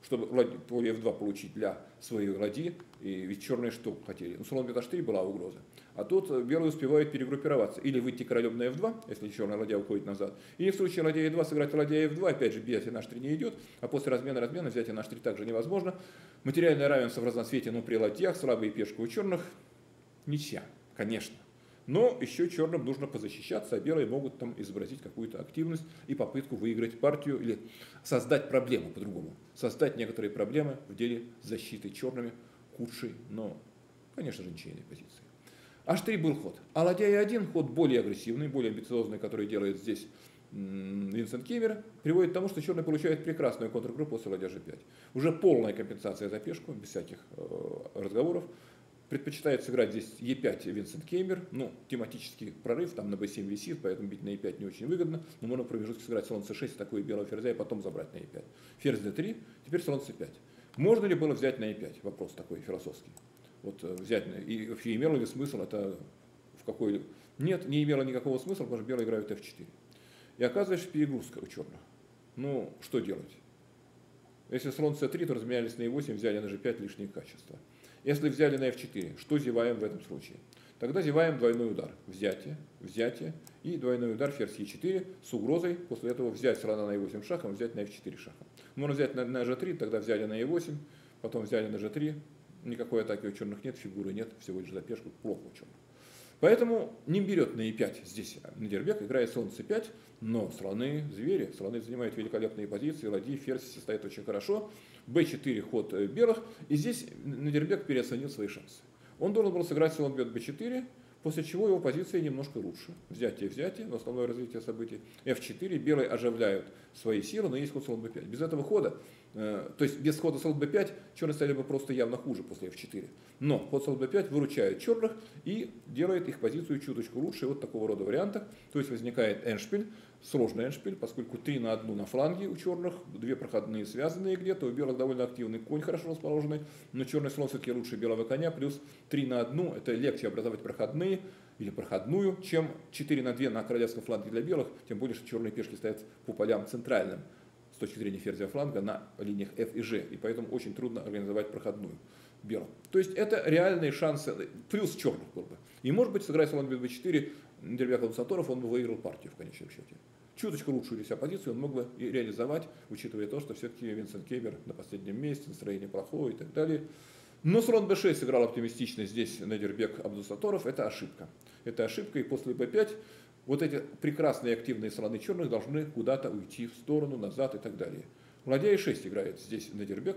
чтобы f2 получить для своей ладьи, и ведь черные что хотели. Ну, слон бьет h3 была угроза, а тут белые успевают перегруппироваться. Или выйти королем на f2, если черная ладья уходит назад, или в случае ладья e2 сыграть ладья f2, опять же взятие на h3 не идет, а после размена взятие на h3 также невозможно. Материальное равенство в разноцвете, но при ладьях, слабые пешки у черных, ничья, конечно. Но еще черным нужно позащищаться, а белые могут там изобразить какую-то активность и попытку выиграть партию или создать проблему по-другому. Создать некоторые проблемы в деле защиты черными худшей, но, конечно же, ничейной позиции. h3 был ход. А ладья e1 ход более агрессивный, более амбициозный, который делает здесь Винсент Кеймер, приводит к тому, что черный получает прекрасную контргруппу после ладья g5. Уже полная компенсация за пешку, без всяких разговоров. Предпочитает сыграть здесь Е5 Винсент Кеймер, ну, тематический прорыв, там на Б7 висит, поэтому бить на Е5 не очень выгодно, но можно в промежутке сыграть слон С6, такую белого ферзя, и потом забрать на Е5. Ферзь Д3, теперь слон С5. Можно ли было взять на Е5? Вопрос такой философский. Вот взять, и вообще имело ли смысл это в какой... Нет, не имело никакого смысла, потому что белые играют F4. И оказывается, перегрузка у черных. Ну, что делать? Если слон С3, то разменялись на Е8, взяли на G5 лишние качества. Если взяли на f4, что зеваем в этом случае? Тогда зеваем двойной удар. Взятие, взятие и двойной удар ферзь e4 с угрозой. После этого взять слона на e8 шахом, взять на f4 шахом. Можно взять на g3, тогда взяли на e8, потом взяли на g3, Никакой атаки у черных нет, фигуры нет, всего лишь за пешку, плохо у черных. Поэтому не берет на e5 здесь Нодирбек, играет слон c5, но слоны звери, слоны занимают великолепные позиции, ладьи, ферзь стоят очень хорошо, b4 ход белых, и здесь Нодирбек переоценил свои шансы. Он должен был сыграть слон бьет b4, после чего его позиция немножко лучше. Взятие, но основное развитие событий. f4, белые оживляют свои силы, но есть ход слон b5. Без этого хода, то есть без хода слон b5, черные стали бы просто явно хуже после f4. Но ход слон b5 выручает черных и делает их позицию чуточку лучше. Вот такого рода вариантах. То есть возникает эндшпиль, сложный эндшпиль, поскольку 3 на 1 на фланге у черных, 2 проходные связанные где-то, у белых довольно активный конь, хорошо расположенный, но черный слон все-таки лучше белого коня, плюс 3 на 1, это легче образовать проходные или проходную, чем 4 на 2 на королевском фланге для белых, тем более, что черные пешки стоят по полям центральным с точки зрения ферзя фланга на линиях F и G, и поэтому очень трудно организовать проходную белым. То есть это реальные шансы, плюс черных, как бы. И может быть, сыграть слон b4, Нодирбек Абдусатторов, он бы выиграл партию в конечном счете. Чуточку лучшую для себя позицию он мог бы и реализовать, учитывая то, что все-таки Винсент Кеймер на последнем месте, настроение плохое и так далее. Но слон b6 сыграл оптимистично здесь Нодирбек Абдусатторов, это ошибка. Это ошибка, и после b5 вот эти прекрасные активные слоны черных должны куда-то уйти в сторону, назад и так далее. Ладья e6 играет здесь Нодирбек,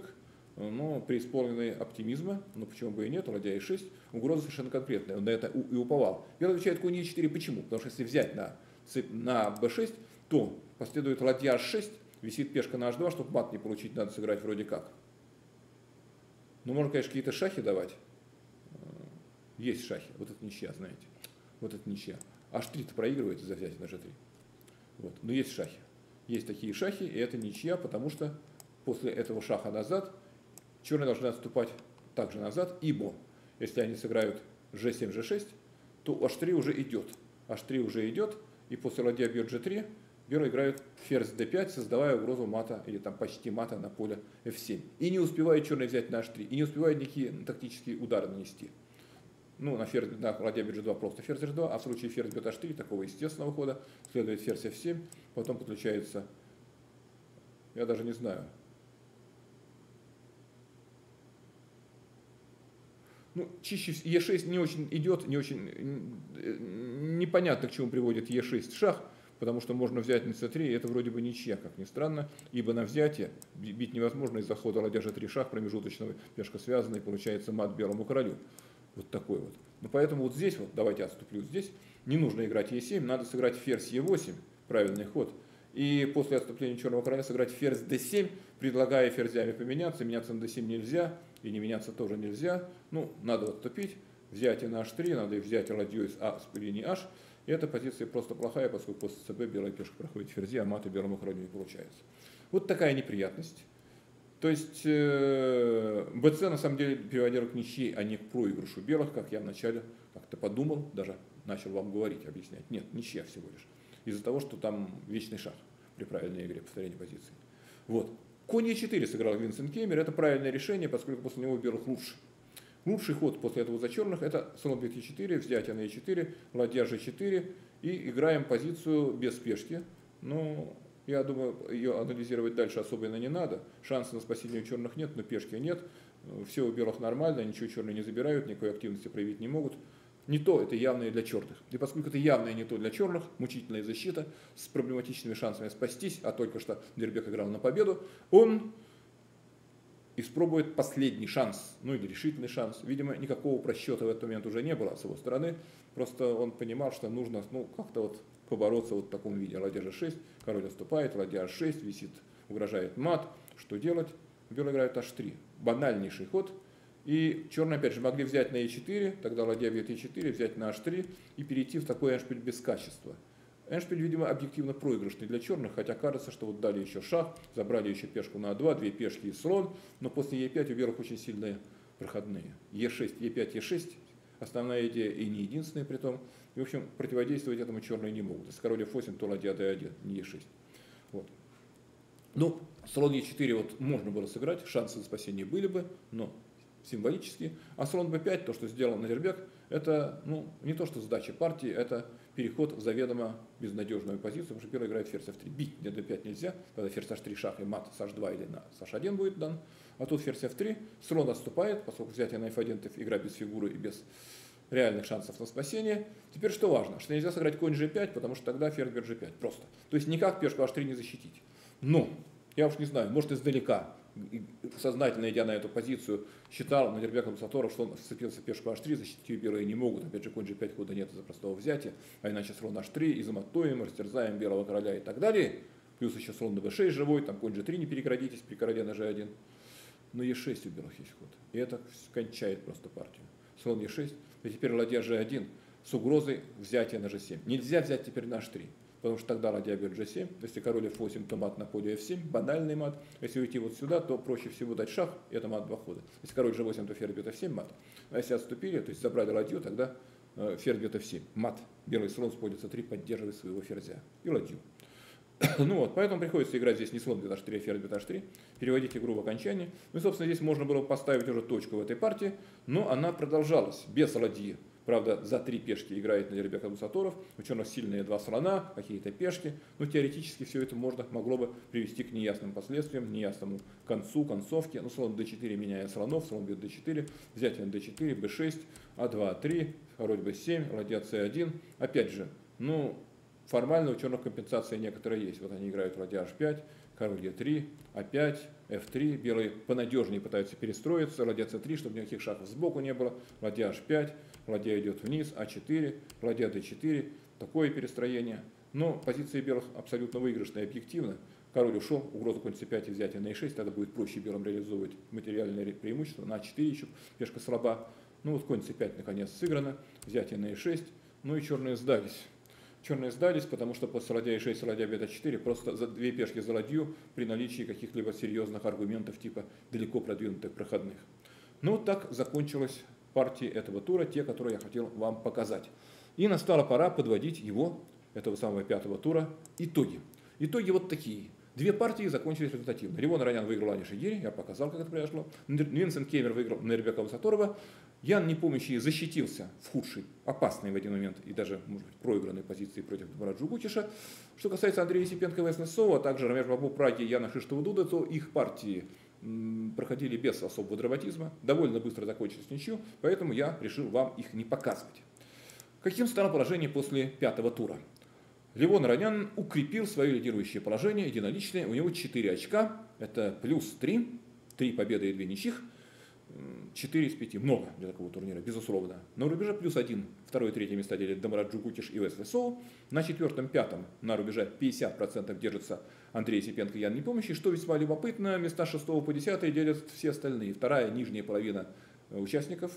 но преисполненный оптимизма, но почему бы и нет, ладья e6, угроза совершенно конкретная, он на это и уповал. Первый отвечает конь e4, почему? Потому что если взять на b6, то последует ладья h6, висит пешка на h2, чтобы мат не получить, надо сыграть вроде как. Ну, можно, конечно, какие-то шахи давать. Есть шахи, вот это ничья, знаете, вот это ничья. h3-то проигрывает за взятие на g3. Вот. Но есть шахи, есть такие шахи, и это ничья, потому что после этого шаха назад черные должны отступать также назад, ибо если они сыграют g7, g6, то h3 уже идет. h3 уже идет, и после ладья бьет g3, белые играют ферзь d5, создавая угрозу мата, или там почти мата на поле f7. И не успевают черные взять на h3, и не успевают никакие тактические удары нанести. Ну, на ферзь, на ладья бьет g2 просто ферзь g2, а в случае ферзь бьет h3, такого естественного хода, следует ферзь f7, потом подключается, я даже не знаю, ну, чище Е6 не очень идет, не очень непонятно, к чему приводит Е6 шах, потому что можно взять на c3, и это вроде бы ничья, как ни странно, ибо на взятие бить невозможно из-за хода ладья g3 шах промежуточного, пешка связанная, и получается мат белому королю. Вот такой вот. Ну, поэтому вот здесь, вот, давайте отступлю здесь, не нужно играть Е7, надо сыграть ферзь Е8, правильный ход, и после отступления черного короля сыграть ферзь d7, предлагая ферзями поменяться, меняться на d7 нельзя, и не меняться тоже нельзя, ну, надо отступить, взятие на h3, надо взять ладью из А с линии h, и эта позиция просто плохая, поскольку после cb белая пешка проходит ферзи, а мата белому королю не получается. Вот такая неприятность. То есть БЦ на самом деле переводил к ничьей, а не к проигрышу белых, как я вначале как-то подумал, даже начал вам говорить, объяснять. Нет, ничья всего лишь, из-за того, что там вечный шах при правильной игре, повторение позиции. Вот. Конь e4 сыграл Винсент Кеймер, это правильное решение, поскольку после него белых лучше. Лучший ход после этого за черных это слон бьет e4, взятие на e4, ладья g4 и играем позицию без пешки. Но я думаю, ее анализировать дальше особенно не надо. Шансов на спасение у черных нет, но пешки нет. Все у белых нормально, ничего черные не забирают, никакой активности проявить не могут. Не то, это явное для черных. И поскольку это явное не то для черных, мучительная защита с проблематичными шансами спастись, а только что Нодирбек играл на победу, он испробует последний шанс, ну или решительный шанс. Видимо, никакого просчета в этот момент уже не было с его стороны, просто он понимал, что нужно, ну, как-то вот побороться вот в таком виде. Ладья g6, король отступает, ладья h6, висит, угрожает мат. Что делать? Белые играют h3. Банальнейший ход. И черные, опять же, могли взять на e4, тогда ладья бьет e4, взять на h3 и перейти в такой эндшпиль без качества. Эндшпиль, видимо, объективно проигрышный для черных, хотя кажется, что вот дали еще шах, забрали еще пешку на a2, две пешки и слон, но после e5 у белых очень сильные проходные. e6, e5, e6, основная идея и не единственная при том. И, в общем, противодействовать этому черные не могут. Если король f8, то ладья d1, не e6. Вот. Ну, слон e4 вот можно было сыграть, шансы на спасение были бы, но символически, а слон b5, то, что сделал Нодирбек, Это не то что сдача партии, это переход в заведомо безнадежную позицию, потому что первый играет ферзь f3. Бить на d5 нельзя, когда ферзь h3 шах и мат с h2 или на с h1 будет дан. А тут ферзь f3, слон отступает, поскольку взятие на f1 игра без фигуры и без реальных шансов на спасение. Теперь что важно, что нельзя сыграть конь g5, потому что тогда ферзь g5 просто. То есть никак пешку h3 не защитить. Но, я уж не знаю, может издалека, сознательно идя на эту позицию, считал Нодирбек Абдусатторов, что он вцепился в пешку h3, защитить ее белые не могут, опять же конь g5 хода нет из-за простого взятия, а иначе слон h3, и заматуем, растерзаем белого короля и так далее, плюс еще слон на b6 живой, там конь g3 не перекрадитесь при короле на g1, но e6 у белых есть ход, и это кончает просто партию. Слон e6, и теперь ладья g1 с угрозой взятия на g7, нельзя взять теперь на h3. Потому что тогда ладья бьет g7, если король f8, то мат на ходе f7, банальный мат. Если уйти вот сюда, то проще всего дать шах, и это мат два хода. Если король g8, то ферзь бьет f7, мат. А если отступили, то есть забрали ладью, тогда ферзь бьет f7, мат. Белый слон с поля c3 поддерживает своего ферзя и ладью. Поэтому приходится играть здесь не слон бьет h3, а ферзь бьет h3, переводить игру в окончание. Собственно, здесь можно было поставить уже точку в этой партии, но она продолжалась без ладьи. Правда, за три пешки играет Нодирбек Абдусатторов, у черных сильные два слона, какие-то пешки, но теоретически все это могло бы привести к неясным последствиям, неясному концу, концовке. Слон d4 меняет слонов, слон бьет d4, взятие на d4, b6, a2, a3, король b7, ладья c1. Опять же, формально у черных компенсация некоторая есть. Вот они играют ладья h5, король e3, a5, f3. Белые понадежнее пытаются перестроиться. Ладья c3, чтобы никаких шагов сбоку не было. Ладья h5, ладья идет вниз, a4, ладья d4. Такое перестроение. Но позиции белых абсолютно выигрышные объективно. Король ушел, угроза конь c5 и взятие на e6. Тогда будет проще белым реализовывать материальное преимущество. На a4 еще пешка слаба. Конь c5 наконец сыграно. Взятие на e6. И черные сдались. Черные сдались, потому что после ладья e6 и ладья бьет 4 просто за две пешки за ладью при наличии каких-либо серьезных аргументов типа далеко продвинутых проходных. Так закончилась партия этого тура, те, которые я хотел вам показать. И настала пора подводить его, этого самого пятого тура, итоги. Итоги вот такие. Две партии закончились результативно. Левон Аронян выиграл Аниша Гири, я показал, как это произошло. Винсент Кеймер выиграл Нодирбека Абдусатторова. Ян Непомнящий защитился в худшей, опасной в один момент и даже, может быть, проигранной позиции против Домараджу Гукеша. Что касается Андрея Есипенко и Wesley So, а также Рамешбабу Прагнанандха и Яна-Кшиштофа Дуда, то их партии проходили без особого драматизма, довольно быстро закончились ничью, поэтому я решил вам их не показывать. Каким стало положение после пятого тура? Левон Аронян укрепил свое лидирующее положение, единоличное, у него 4 очка, это плюс 3, 3 победы и 2 ничьих, 4 из 5, много для такого турнира, безусловно. На рубеже плюс 1, 2 и 3 места делят Домараджу Гукеш и Wesley So, на 4-5 на рубеже 50% держится Андрей Есипенко и Ян Непомнящий, что весьма любопытно, места 6 по 10 делят все остальные, вторая нижняя половина участников,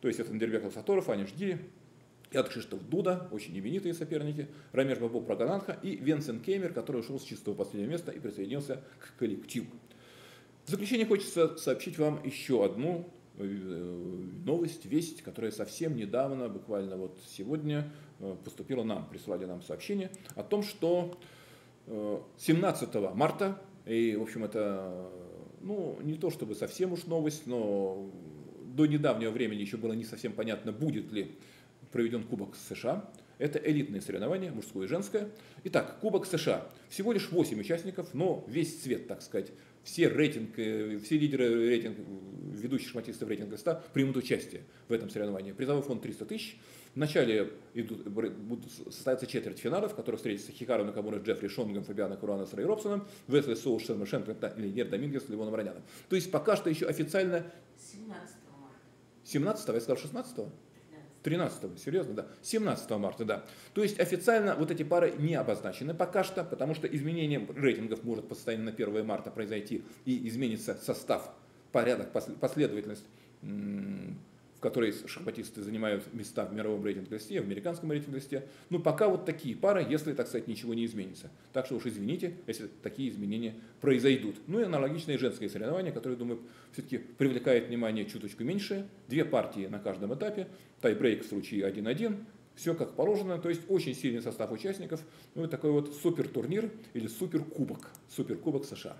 то есть это Нодирбек Абдусатторов, Аниш Гири, Ян-Кшиштоф Дуда, очень именитые соперники, Рамешбабу Прагнанандха и Винсент Кеймер, который ушел с чистого последнего места и присоединился к коллективу. В заключение хочется сообщить вам еще одну новость, весть, которая совсем недавно, буквально вот сегодня, поступила нам, прислали нам сообщение о том, что 17 марта, и, в общем, это, не то чтобы совсем уж новость, но до недавнего времени еще было не совсем понятно, будет ли проведен Кубок США. Это элитные соревнования, мужское и женское. Итак, Кубок США. Всего лишь 8 участников, но весь цвет, так сказать, все лидеры ведущих шахматистов рейтинга 100 примут участие в этом соревновании. Призовой фонд 300 тысяч. Вначале будут состояться четвертьфиналы, в которых встретятся Хикару Накамура с Джеффри Шонгом, Фабиано Каруана с Рей Робсоном, Wesley So с Шермом Шенкрентом и Ленир Домингес с Левоном Ароняном. То есть пока что еще официально... 17-го, я сказал 16-го? 13-го, серьезно, да, 17 марта, да. То есть официально вот эти пары не обозначены пока что, потому что изменение рейтингов может по состоянию на 1 марта произойти и изменится состав, порядок, последовательность, в которой шахматисты занимают места в мировом рейтинг-листе, в американском рейтинг-листе. Пока вот такие пары, если, так сказать, ничего не изменится. Так что уж извините, если такие изменения произойдут. И аналогичное женское соревнование, которое, думаю, все-таки привлекает внимание чуточку меньше. Две партии на каждом этапе, тайбрейк в случае 1-1, все как положено, то есть очень сильный состав участников, и такой вот супертурнир или суперкубок США.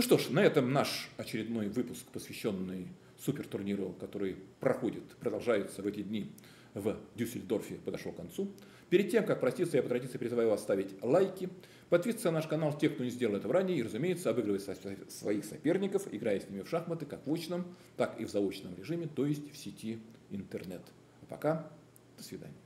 Что ж, на этом наш очередной выпуск, посвященный супертурниру, который продолжается в эти дни в Дюссельдорфе, подошел к концу. Перед тем, как проститься, я по традиции призываю вас ставить лайки, подписываться на наш канал те, кто не сделал этого ранее, и, разумеется, обыгрывать своих соперников, играя с ними в шахматы как в очном, так и в заочном режиме, то есть в сети интернет. А пока, до свидания.